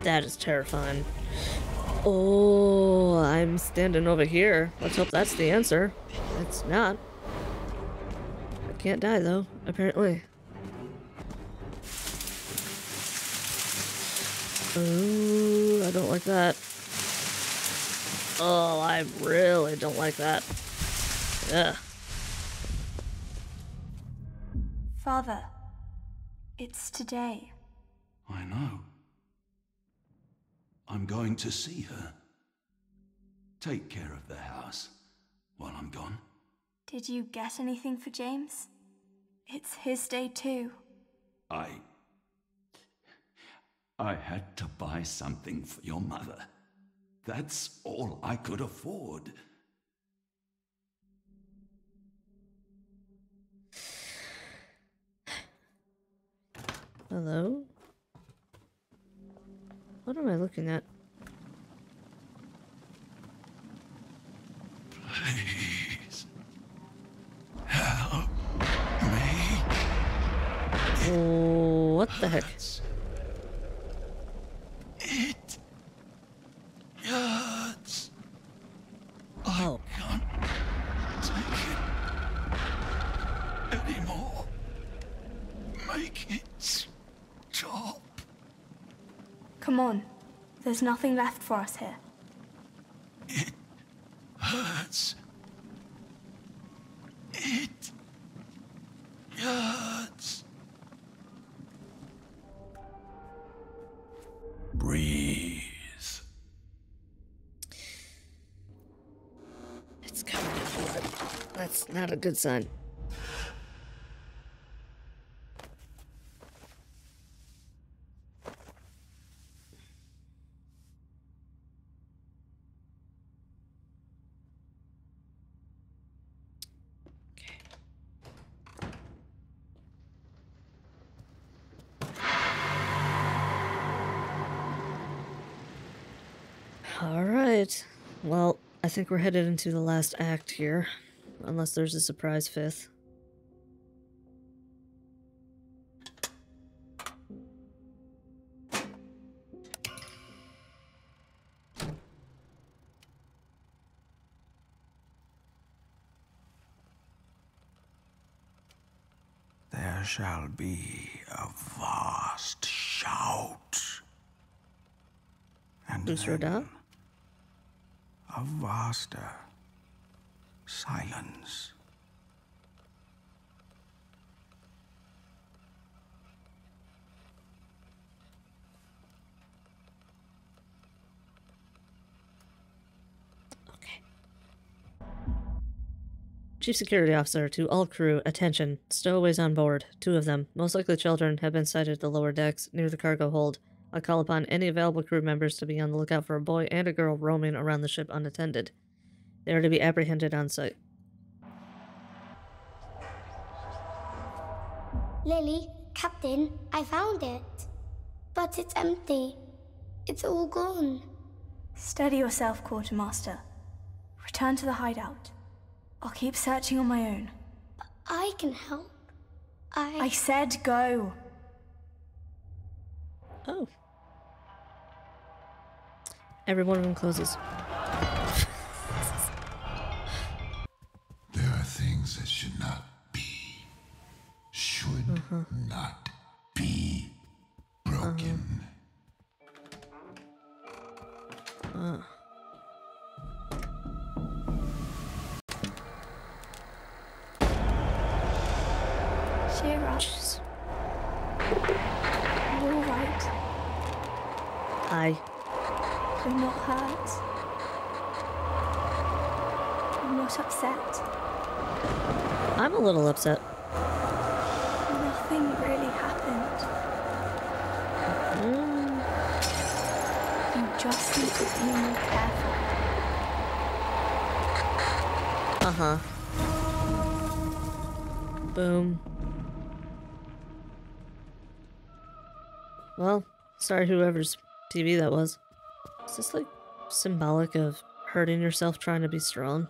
That is terrifying. Oh, I'm standing over here. Let's hope that's the answer. It's not. I can't die though, apparently. Ooh, I don't like that. Oh, I really don't like that. Yeah. Father, it's today. I know. I'm going to see her. Take care of the house while I'm gone. Did you get anything for James? It's his day too. I had to buy something for your mother. That's all I could afford. Hello? What am I looking at? Please help me. Oh, what the heck? Hurts. It hurts. Oh. I can't take it Come on. There's nothing left for us here. It hurts. It hurts. Breathe. It's covered in blood. That's not a good sign. Well, I think we're headed into the last act here, unless there's a surprise fifth. There shall be a vast shout, and then a vaster silence. Okay. Chief Security Officer, to all crew, attention. Stowaways on board, 2 of them, most likely children, have been sighted at the lower decks near the cargo hold. I call upon any available crew members to be on the lookout for a boy and a girl roaming around the ship unattended. They are to be apprehended on sight. Lily, Captain, I found it. But it's empty. It's all gone. Steady yourself, Quartermaster. Return to the hideout. I'll keep searching on my own. But I can help. I said go. Oh. Every one of them closes. There are things that should not be, should not be broken. She rushes. You're all right. You're not hurt. I'm not upset. I'm a little upset. Nothing really happened. You just need to be more careful. Boom. Well, sorry whoever's TV that was. Is this like symbolic of hurting yourself trying to be strong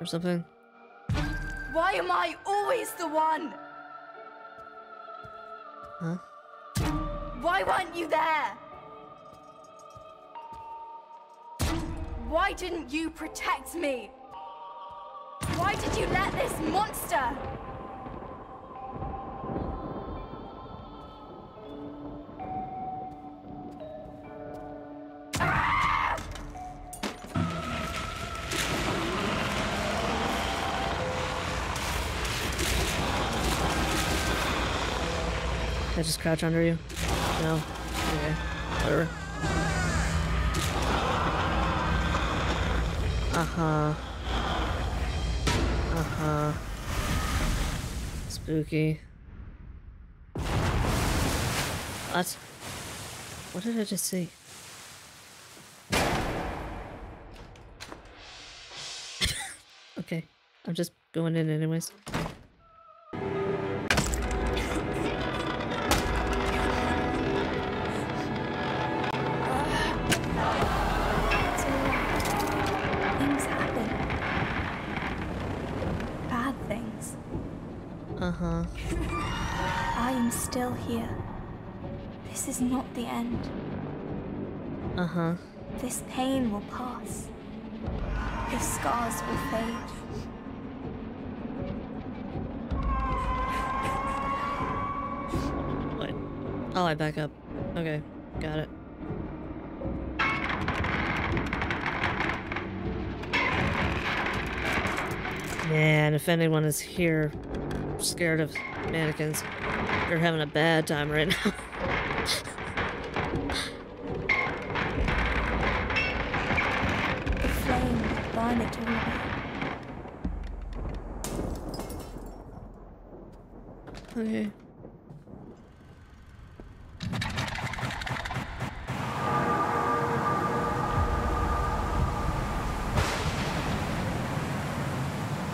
or something? Why am I always the one? Huh? Why weren't you there? Why didn't you protect me? Why did you let this monster? I just crouch under you? No? Okay. Whatever. Spooky. What? What did I just see? Okay. I'm just going in anyways. I am still here. This is not the end. This pain will pass. The scars will fade. Wait. Oh, I back up. Okay, got it. Man, if anyone is here scared of mannequins, you're having a bad time right now. The flame vomit over. Okay.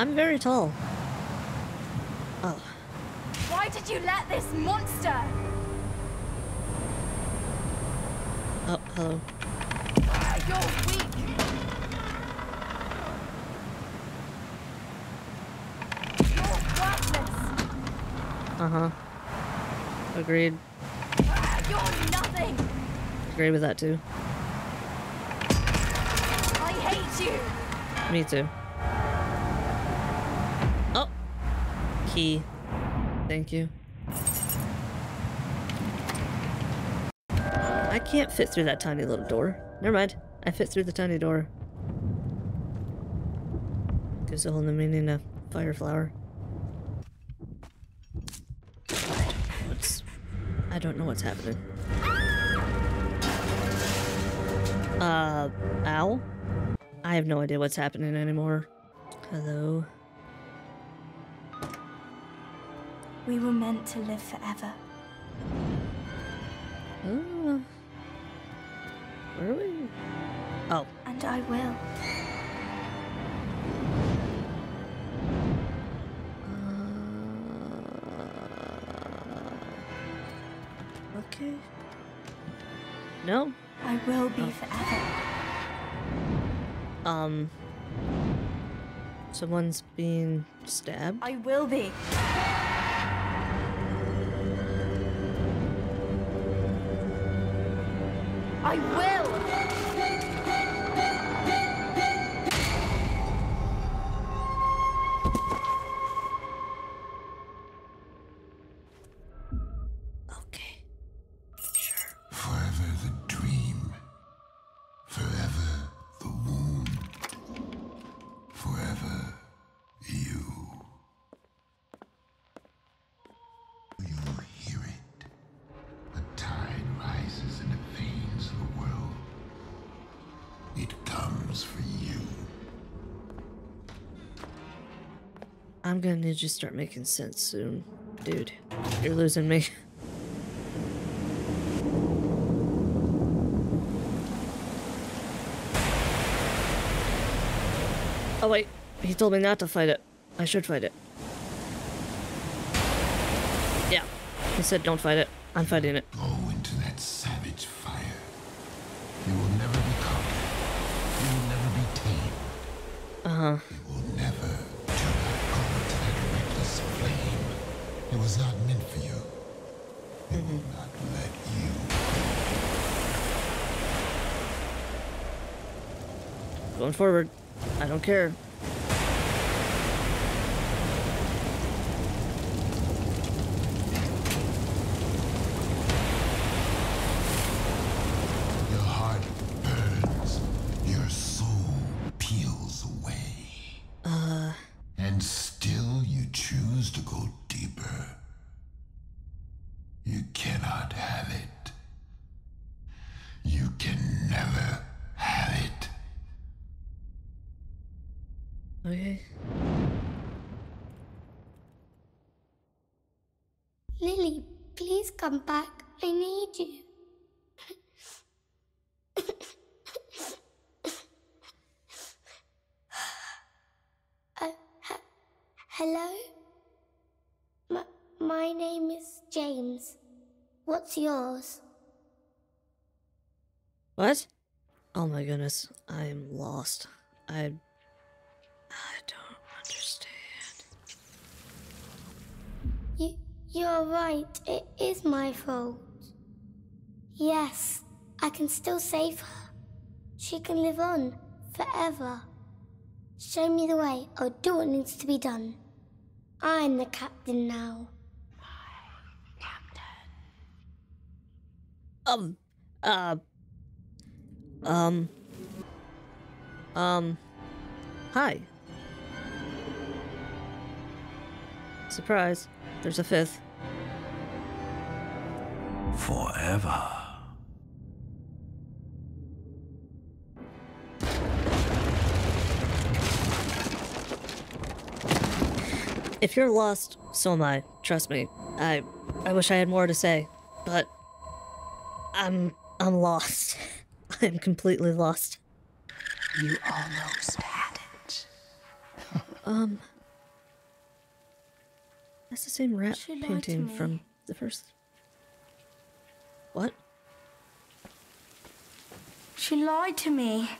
I'm very tall. Oh. Why did you let this monster? Oh, hello. You're weak. You're worthless. Uh-huh. Agreed. You're nothing. Agree with that too. I hate you. Me too. Thank you. I can't fit through that tiny little door. Never mind. I fit through the tiny door. Gives a whole new meaning of fire flower. What's... I don't know what's happening. Ow? I have no idea what's happening anymore. Hello. We were meant to live forever. Oh. Where are we? Oh. And I will. Okay. No. I will be forever. Someone's being stabbed. I will be. I will! Okay. Sure. Forever the dream. Forever the wound. Forever you. You hear it. The tide rises and it fades. The world. It comes for you. I'm gonna need you to start making sense soon. Dude, you're losing me. Oh wait, he told me not to fight it. I should fight it. Yeah, he said don't fight it. I'm fighting it. Go into that savage fire. You will never be conquered. You will never be tamed. Uh-huh. You will never turn back over to that reckless flame. It was not meant for you. It will not let you. Going forward. I don't care. Okay. Lily, please come back. I need you. Hello? My name is James. What's yours? What? Oh my goodness. I am lost. I don't understand. You're right. It is my fault. Yes, I can still save her. She can live on forever. Show me the way. I'll do what needs to be done. I'm the captain now. My captain. Hi. Surprise, there's a fifth. Forever. If you're lost, so am I. Trust me. I wish I had more to say, but I'm lost. I'm completely lost. You almost had it. That's the same rat painting from the first. What? She lied to me.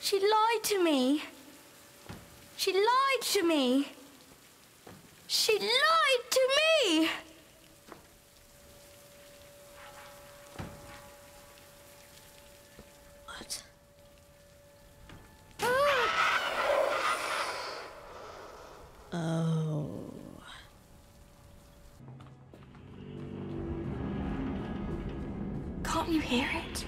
She lied to me. She lied to me. She lied to me. What? Oh. Can't you hear it?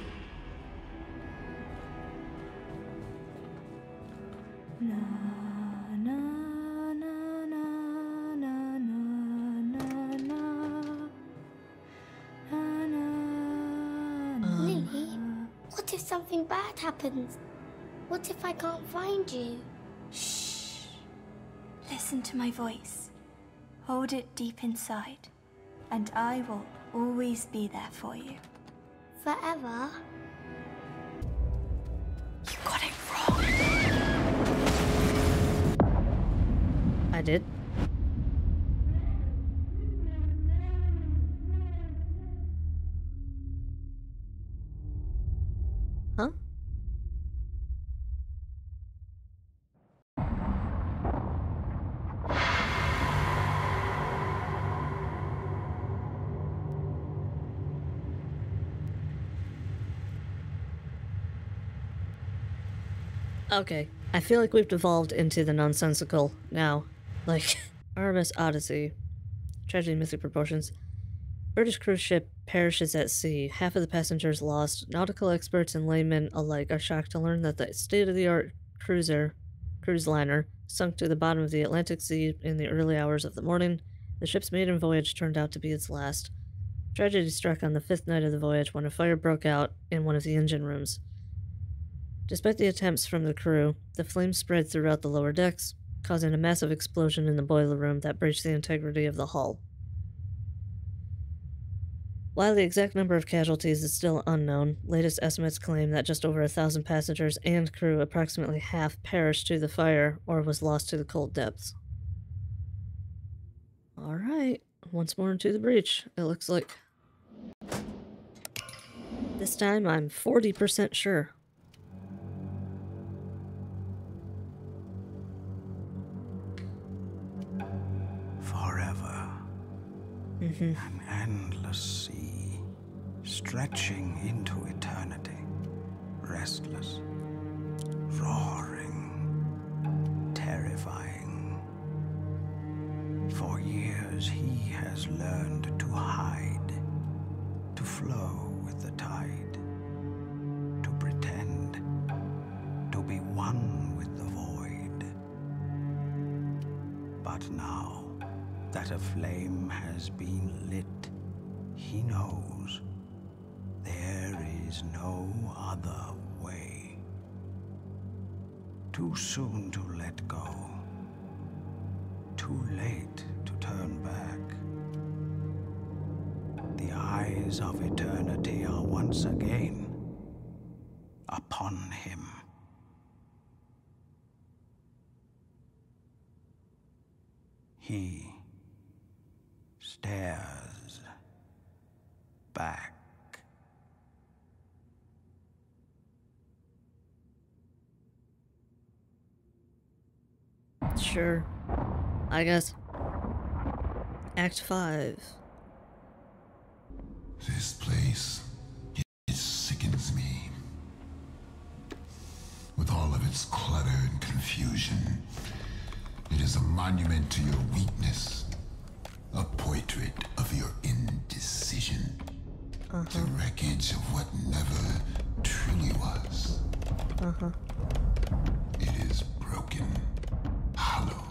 Something bad happens. What if I can't find you? Shh. Listen to my voice. Hold it deep inside, and I will always be there for you. Forever? You got it wrong. I did. Okay, I feel like we've devolved into the nonsensical now. Like, RMS Odyssey. Tragedy, mythic proportions. British cruise ship perishes at sea. Half of the passengers lost. Nautical experts and laymen alike are shocked to learn that the state-of-the-art cruise liner sunk to the bottom of the Atlantic Sea in the early hours of the morning. The ship's maiden voyage turned out to be its last. Tragedy struck on the fifth night of the voyage when a fire broke out in one of the engine rooms. Despite the attempts from the crew, the flames spread throughout the lower decks, causing a massive explosion in the boiler room that breached the integrity of the hull. While the exact number of casualties is still unknown, latest estimates claim that just over 1,000 passengers and crew, approximately half, perished to the fire or was lost to the cold depths. Alright, once more into the breach, it looks like. This time I'm 40% sure. An endless sea, stretching into eternity, restless, roaring, terrifying. For years he has learned to hide, to flow with the tide, to pretend, to be one with the void. But now, that a flame has been lit, he knows there is no other way. Too soon to let go, too late to turn back. The eyes of eternity are once again upon him. He stares back. Sure, I guess. Act 5. This place, it sickens me. With all of its clutter and confusion, it is a monument to your weakness. A portrait of your indecision. The wreckage of what never truly was. It is broken, hollow,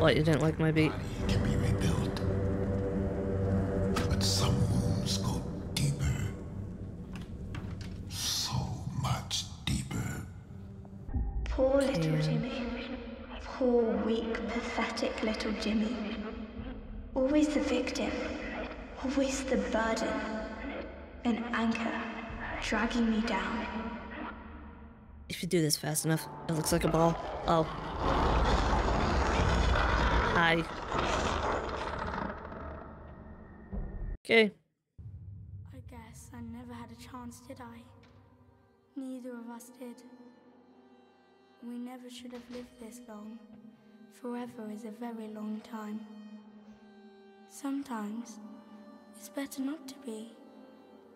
Like you didn't like my beat. Can be rebuilt, but some wounds go deeper, so much deeper. Poor little Jimmy, poor weak, pathetic little Jimmy. Always the victim, always the burden, an anchor dragging me down. If you do this fast enough, it looks like a ball. Oh. Hi. Okay. I guess I never had a chance, did I? Neither of us did. We never should have lived this long. Forever is a very long time. Sometimes it's better not to be,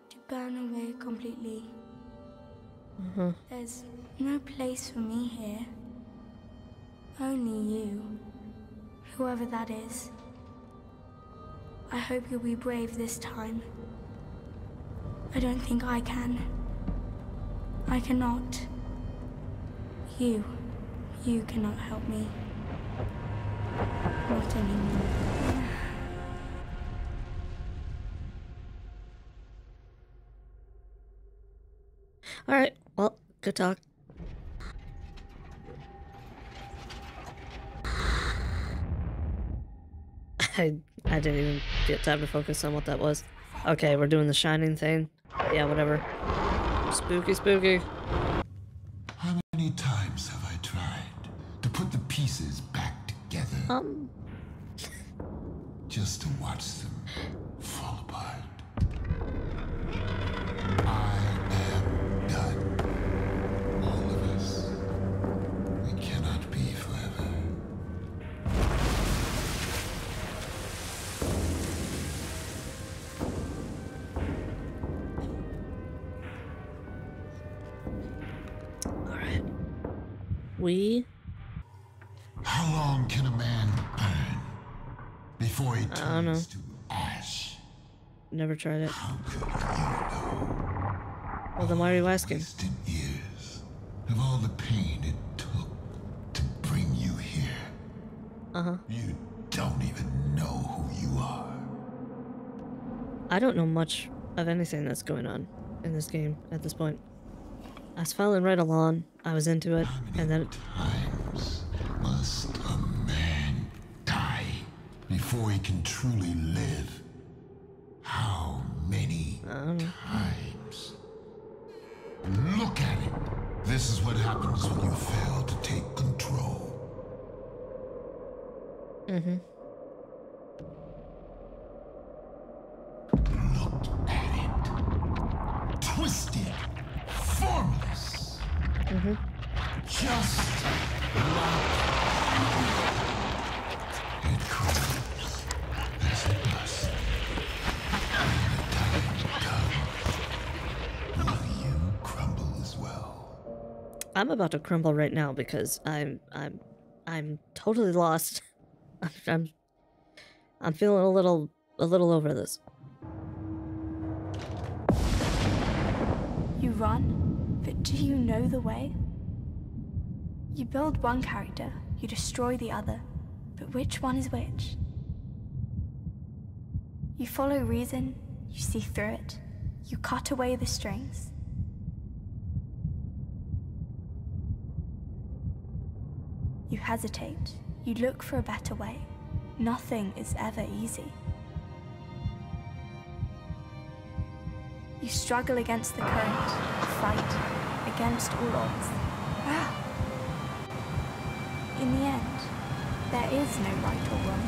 to burn away completely. There's no place for me here. Only you, whoever that is. I hope you'll be brave this time. I don't think I can. I cannot. You cannot help me. Not anymore. All right. Well, good talk. I didn't even get time to focus on what that was. Okay, we're doing the shining thing. Yeah, whatever. Spooky, spooky. How many times have I tried to put the pieces back together? Just to watch them fall apart. We? How long can a man burn before he turns to ash? Never tried it. How could you know? Well, then why are you asking? Wasted years of all the pain it took to bring you here. You don't even know who you are. I don't know much of anything that's going on in this game at this point. I was following right along. I was into it, and then. How many times must a man die before he can truly live? How many times? Look at it. This is what happens when you fail to take control. Look at it. Twisted. Formless. Just like it crawls as it must. And the time comes, will you crumble as well? I'm about to crumble right now because I'm totally lost. I'm feeling a little over this. You run? But do you know the way? You build one character, you destroy the other, but which one is which? You follow reason, you see through it, you cut away the strings. You hesitate, you look for a better way. Nothing is ever easy. You struggle against the current, fight against all odds. In the end, there is no right or wrong.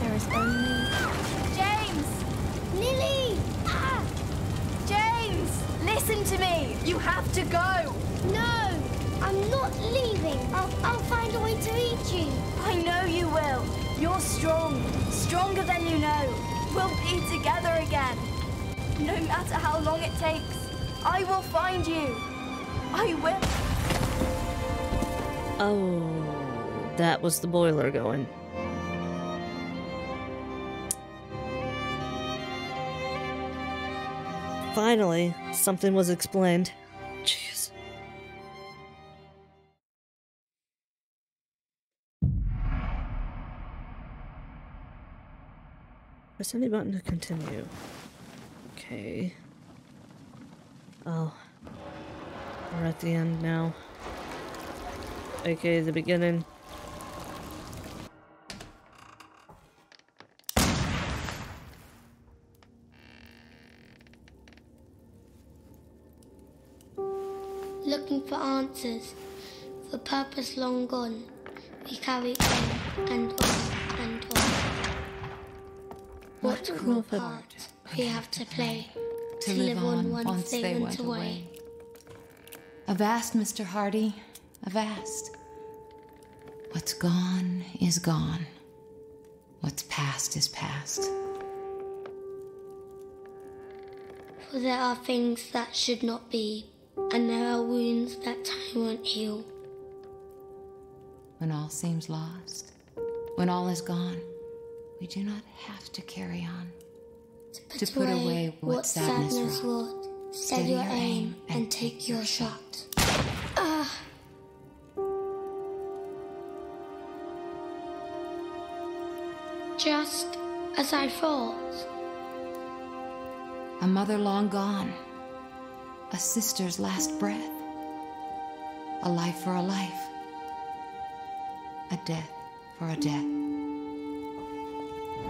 There is only... James! Lily! James! Listen to me! You have to go! No! I'm not leaving! I'll find a way to reach you! I know you will! You're strong! Stronger than you know! We'll be together again! No matter how long it takes, I will find you. I will. Oh, that was the boiler going. Finally, something was explained. Jeez. Press any button to continue. Okay. Oh. We're at the end now. Okay, the beginning. Looking for answers, for purpose long gone, we carry on and on and on. What cruel part we have to play to live on once they went away. Avast, Mr. Hardy, avast. What's gone is gone. What's past is past. For there are things that should not be, and there are wounds that time won't heal. When all seems lost, when all is gone, we do not have to carry on. To put away what sadness wrought, set your aim and take your shot. Just as I thought. A mother long gone. A sister's last breath. A life for a life. A death for a death.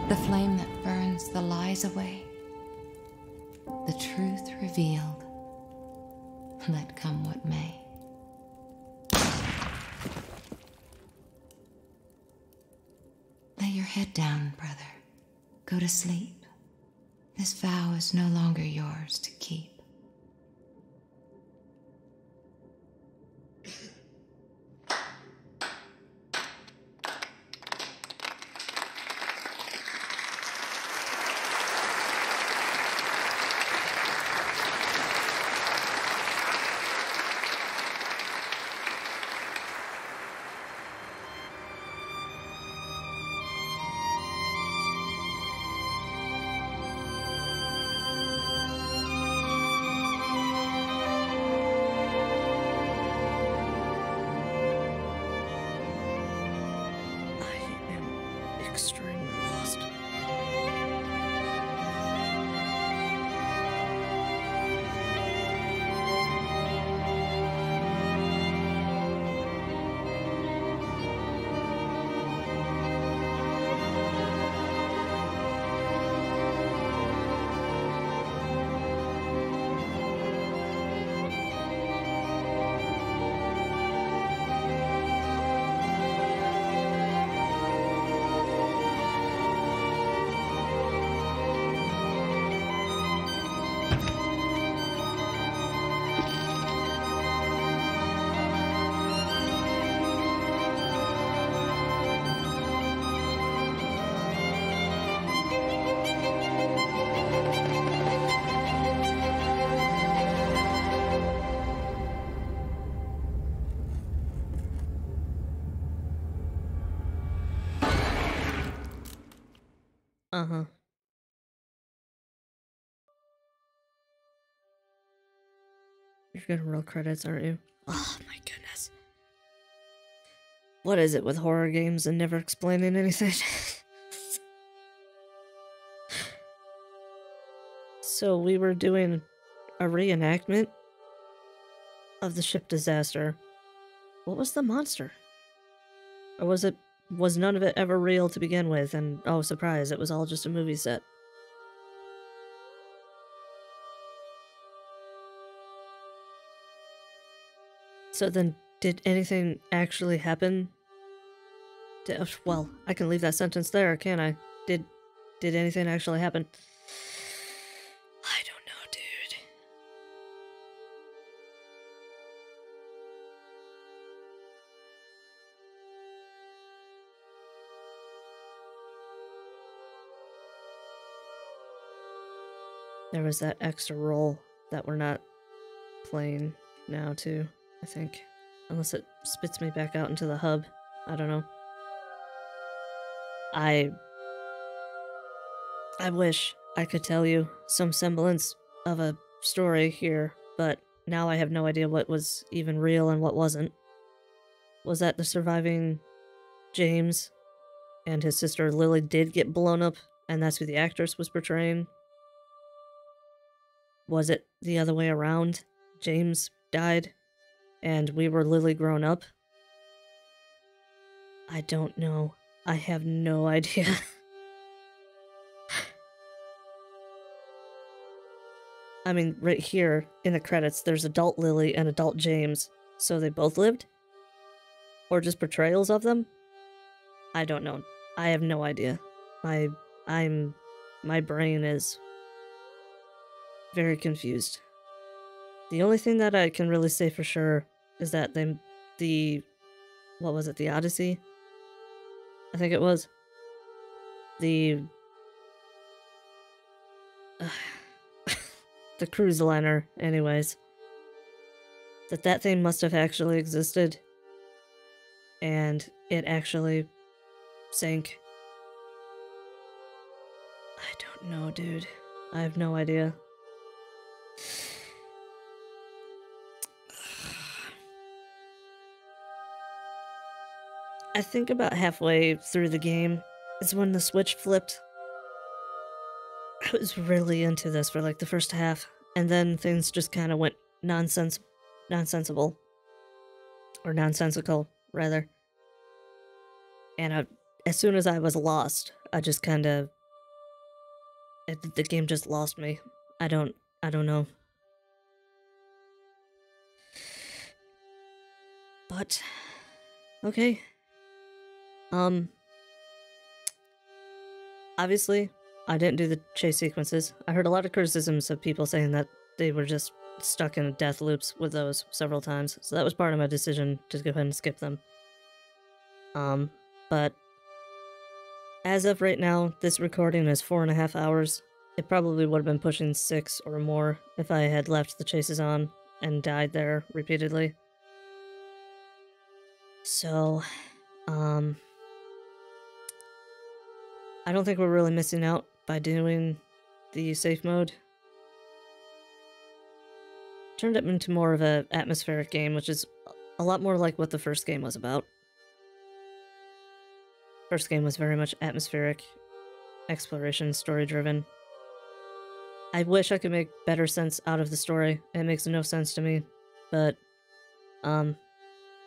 The flame that burns the lies away. The truth revealed. Let come what may. Lay your head down, brother. Go to sleep. This vow is no longer yours to keep. Uh-huh. You're getting real credits, aren't you? Oh my goodness. What is it with horror games and never explaining anything? So we were doing a reenactment of the ship disaster. What was the monster? Or was it... was none of it ever real to begin with, and oh, surprise, it was all just a movie set. So then, did anything actually happen? Well, I can leave that sentence there, can't I? Did anything actually happen? I don't know, dude. There was that extra roll that we're not playing now, too, I think. Unless it spits me back out into the hub. I don't know. I wish I could tell you some semblance of a story here, but now I have no idea what was even real and what wasn't. Was that the surviving James and his sister Lily did get blown up and that's who the actress was portraying. Was it the other way around? James died, and we were Lily grown up? I don't know. I have no idea. I mean, right here in the credits, there's adult Lily and adult James. So they both lived? Or just portrayals of them? I don't know. I have no idea. My brain is very confused. The only thing that I can really say for sure is that the Odyssey? I think it was. The cruise liner, anyways. That thing must have actually existed. And it actually sank. I don't know, dude. I have no idea. I think about halfway through the game is when the switch flipped. I was really into this for like the first half, and then things just kind of went nonsensical, rather. And as soon as I was lost, I just kind of, the game just lost me. I don't know. But, okay. Obviously, I didn't do the chase sequences. I heard a lot of criticisms of people saying that they were just stuck in death loops with those several times, so that was part of my decision to go ahead and skip them. But as of right now, this recording is 4.5 hours. It probably would have been pushing 6 or more if I had left the chases on and died there repeatedly. So, I don't think we're really missing out by doing the safe mode. Turned it into more of an atmospheric game, which is a lot more like what the first game was about. First game was very much atmospheric, exploration, story-driven. I wish I could make better sense out of the story. It makes no sense to me, but the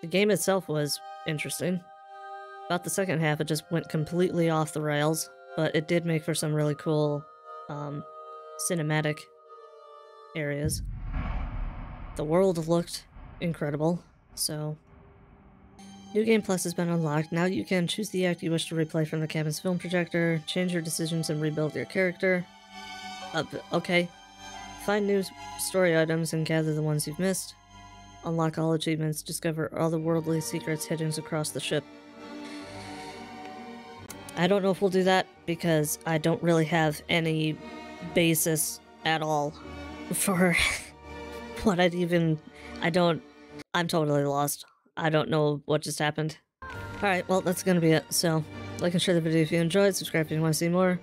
game itself was interesting. About the second half, it just went completely off the rails, but it did make for some really cool cinematic areas. The world looked incredible, so... New Game Plus has been unlocked. Now you can choose the act you wish to replay from the cabin's film projector, change your decisions and rebuild your character. Okay. Find new story items and gather the ones you've missed. Unlock all achievements, discover all the worldly secrets hidden across the ship. I don't know if we'll do that because I don't really have any basis at all for what I'd even... I'm totally lost. I don't know what just happened. Alright, well, that's gonna be it. So, like and share the video if you enjoyed, subscribe if you want to see more.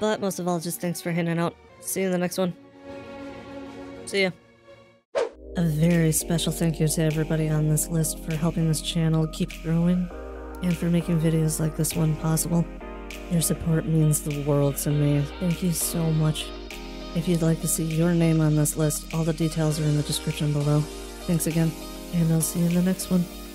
But most of all, just thanks for hanging out. See you in the next one. See ya. A very special thank you to everybody on this list for helping this channel keep growing, and for making videos like this one possible. Your support means the world to me. Thank you so much. If you'd like to see your name on this list, all the details are in the description below. Thanks again, and I'll see you in the next one.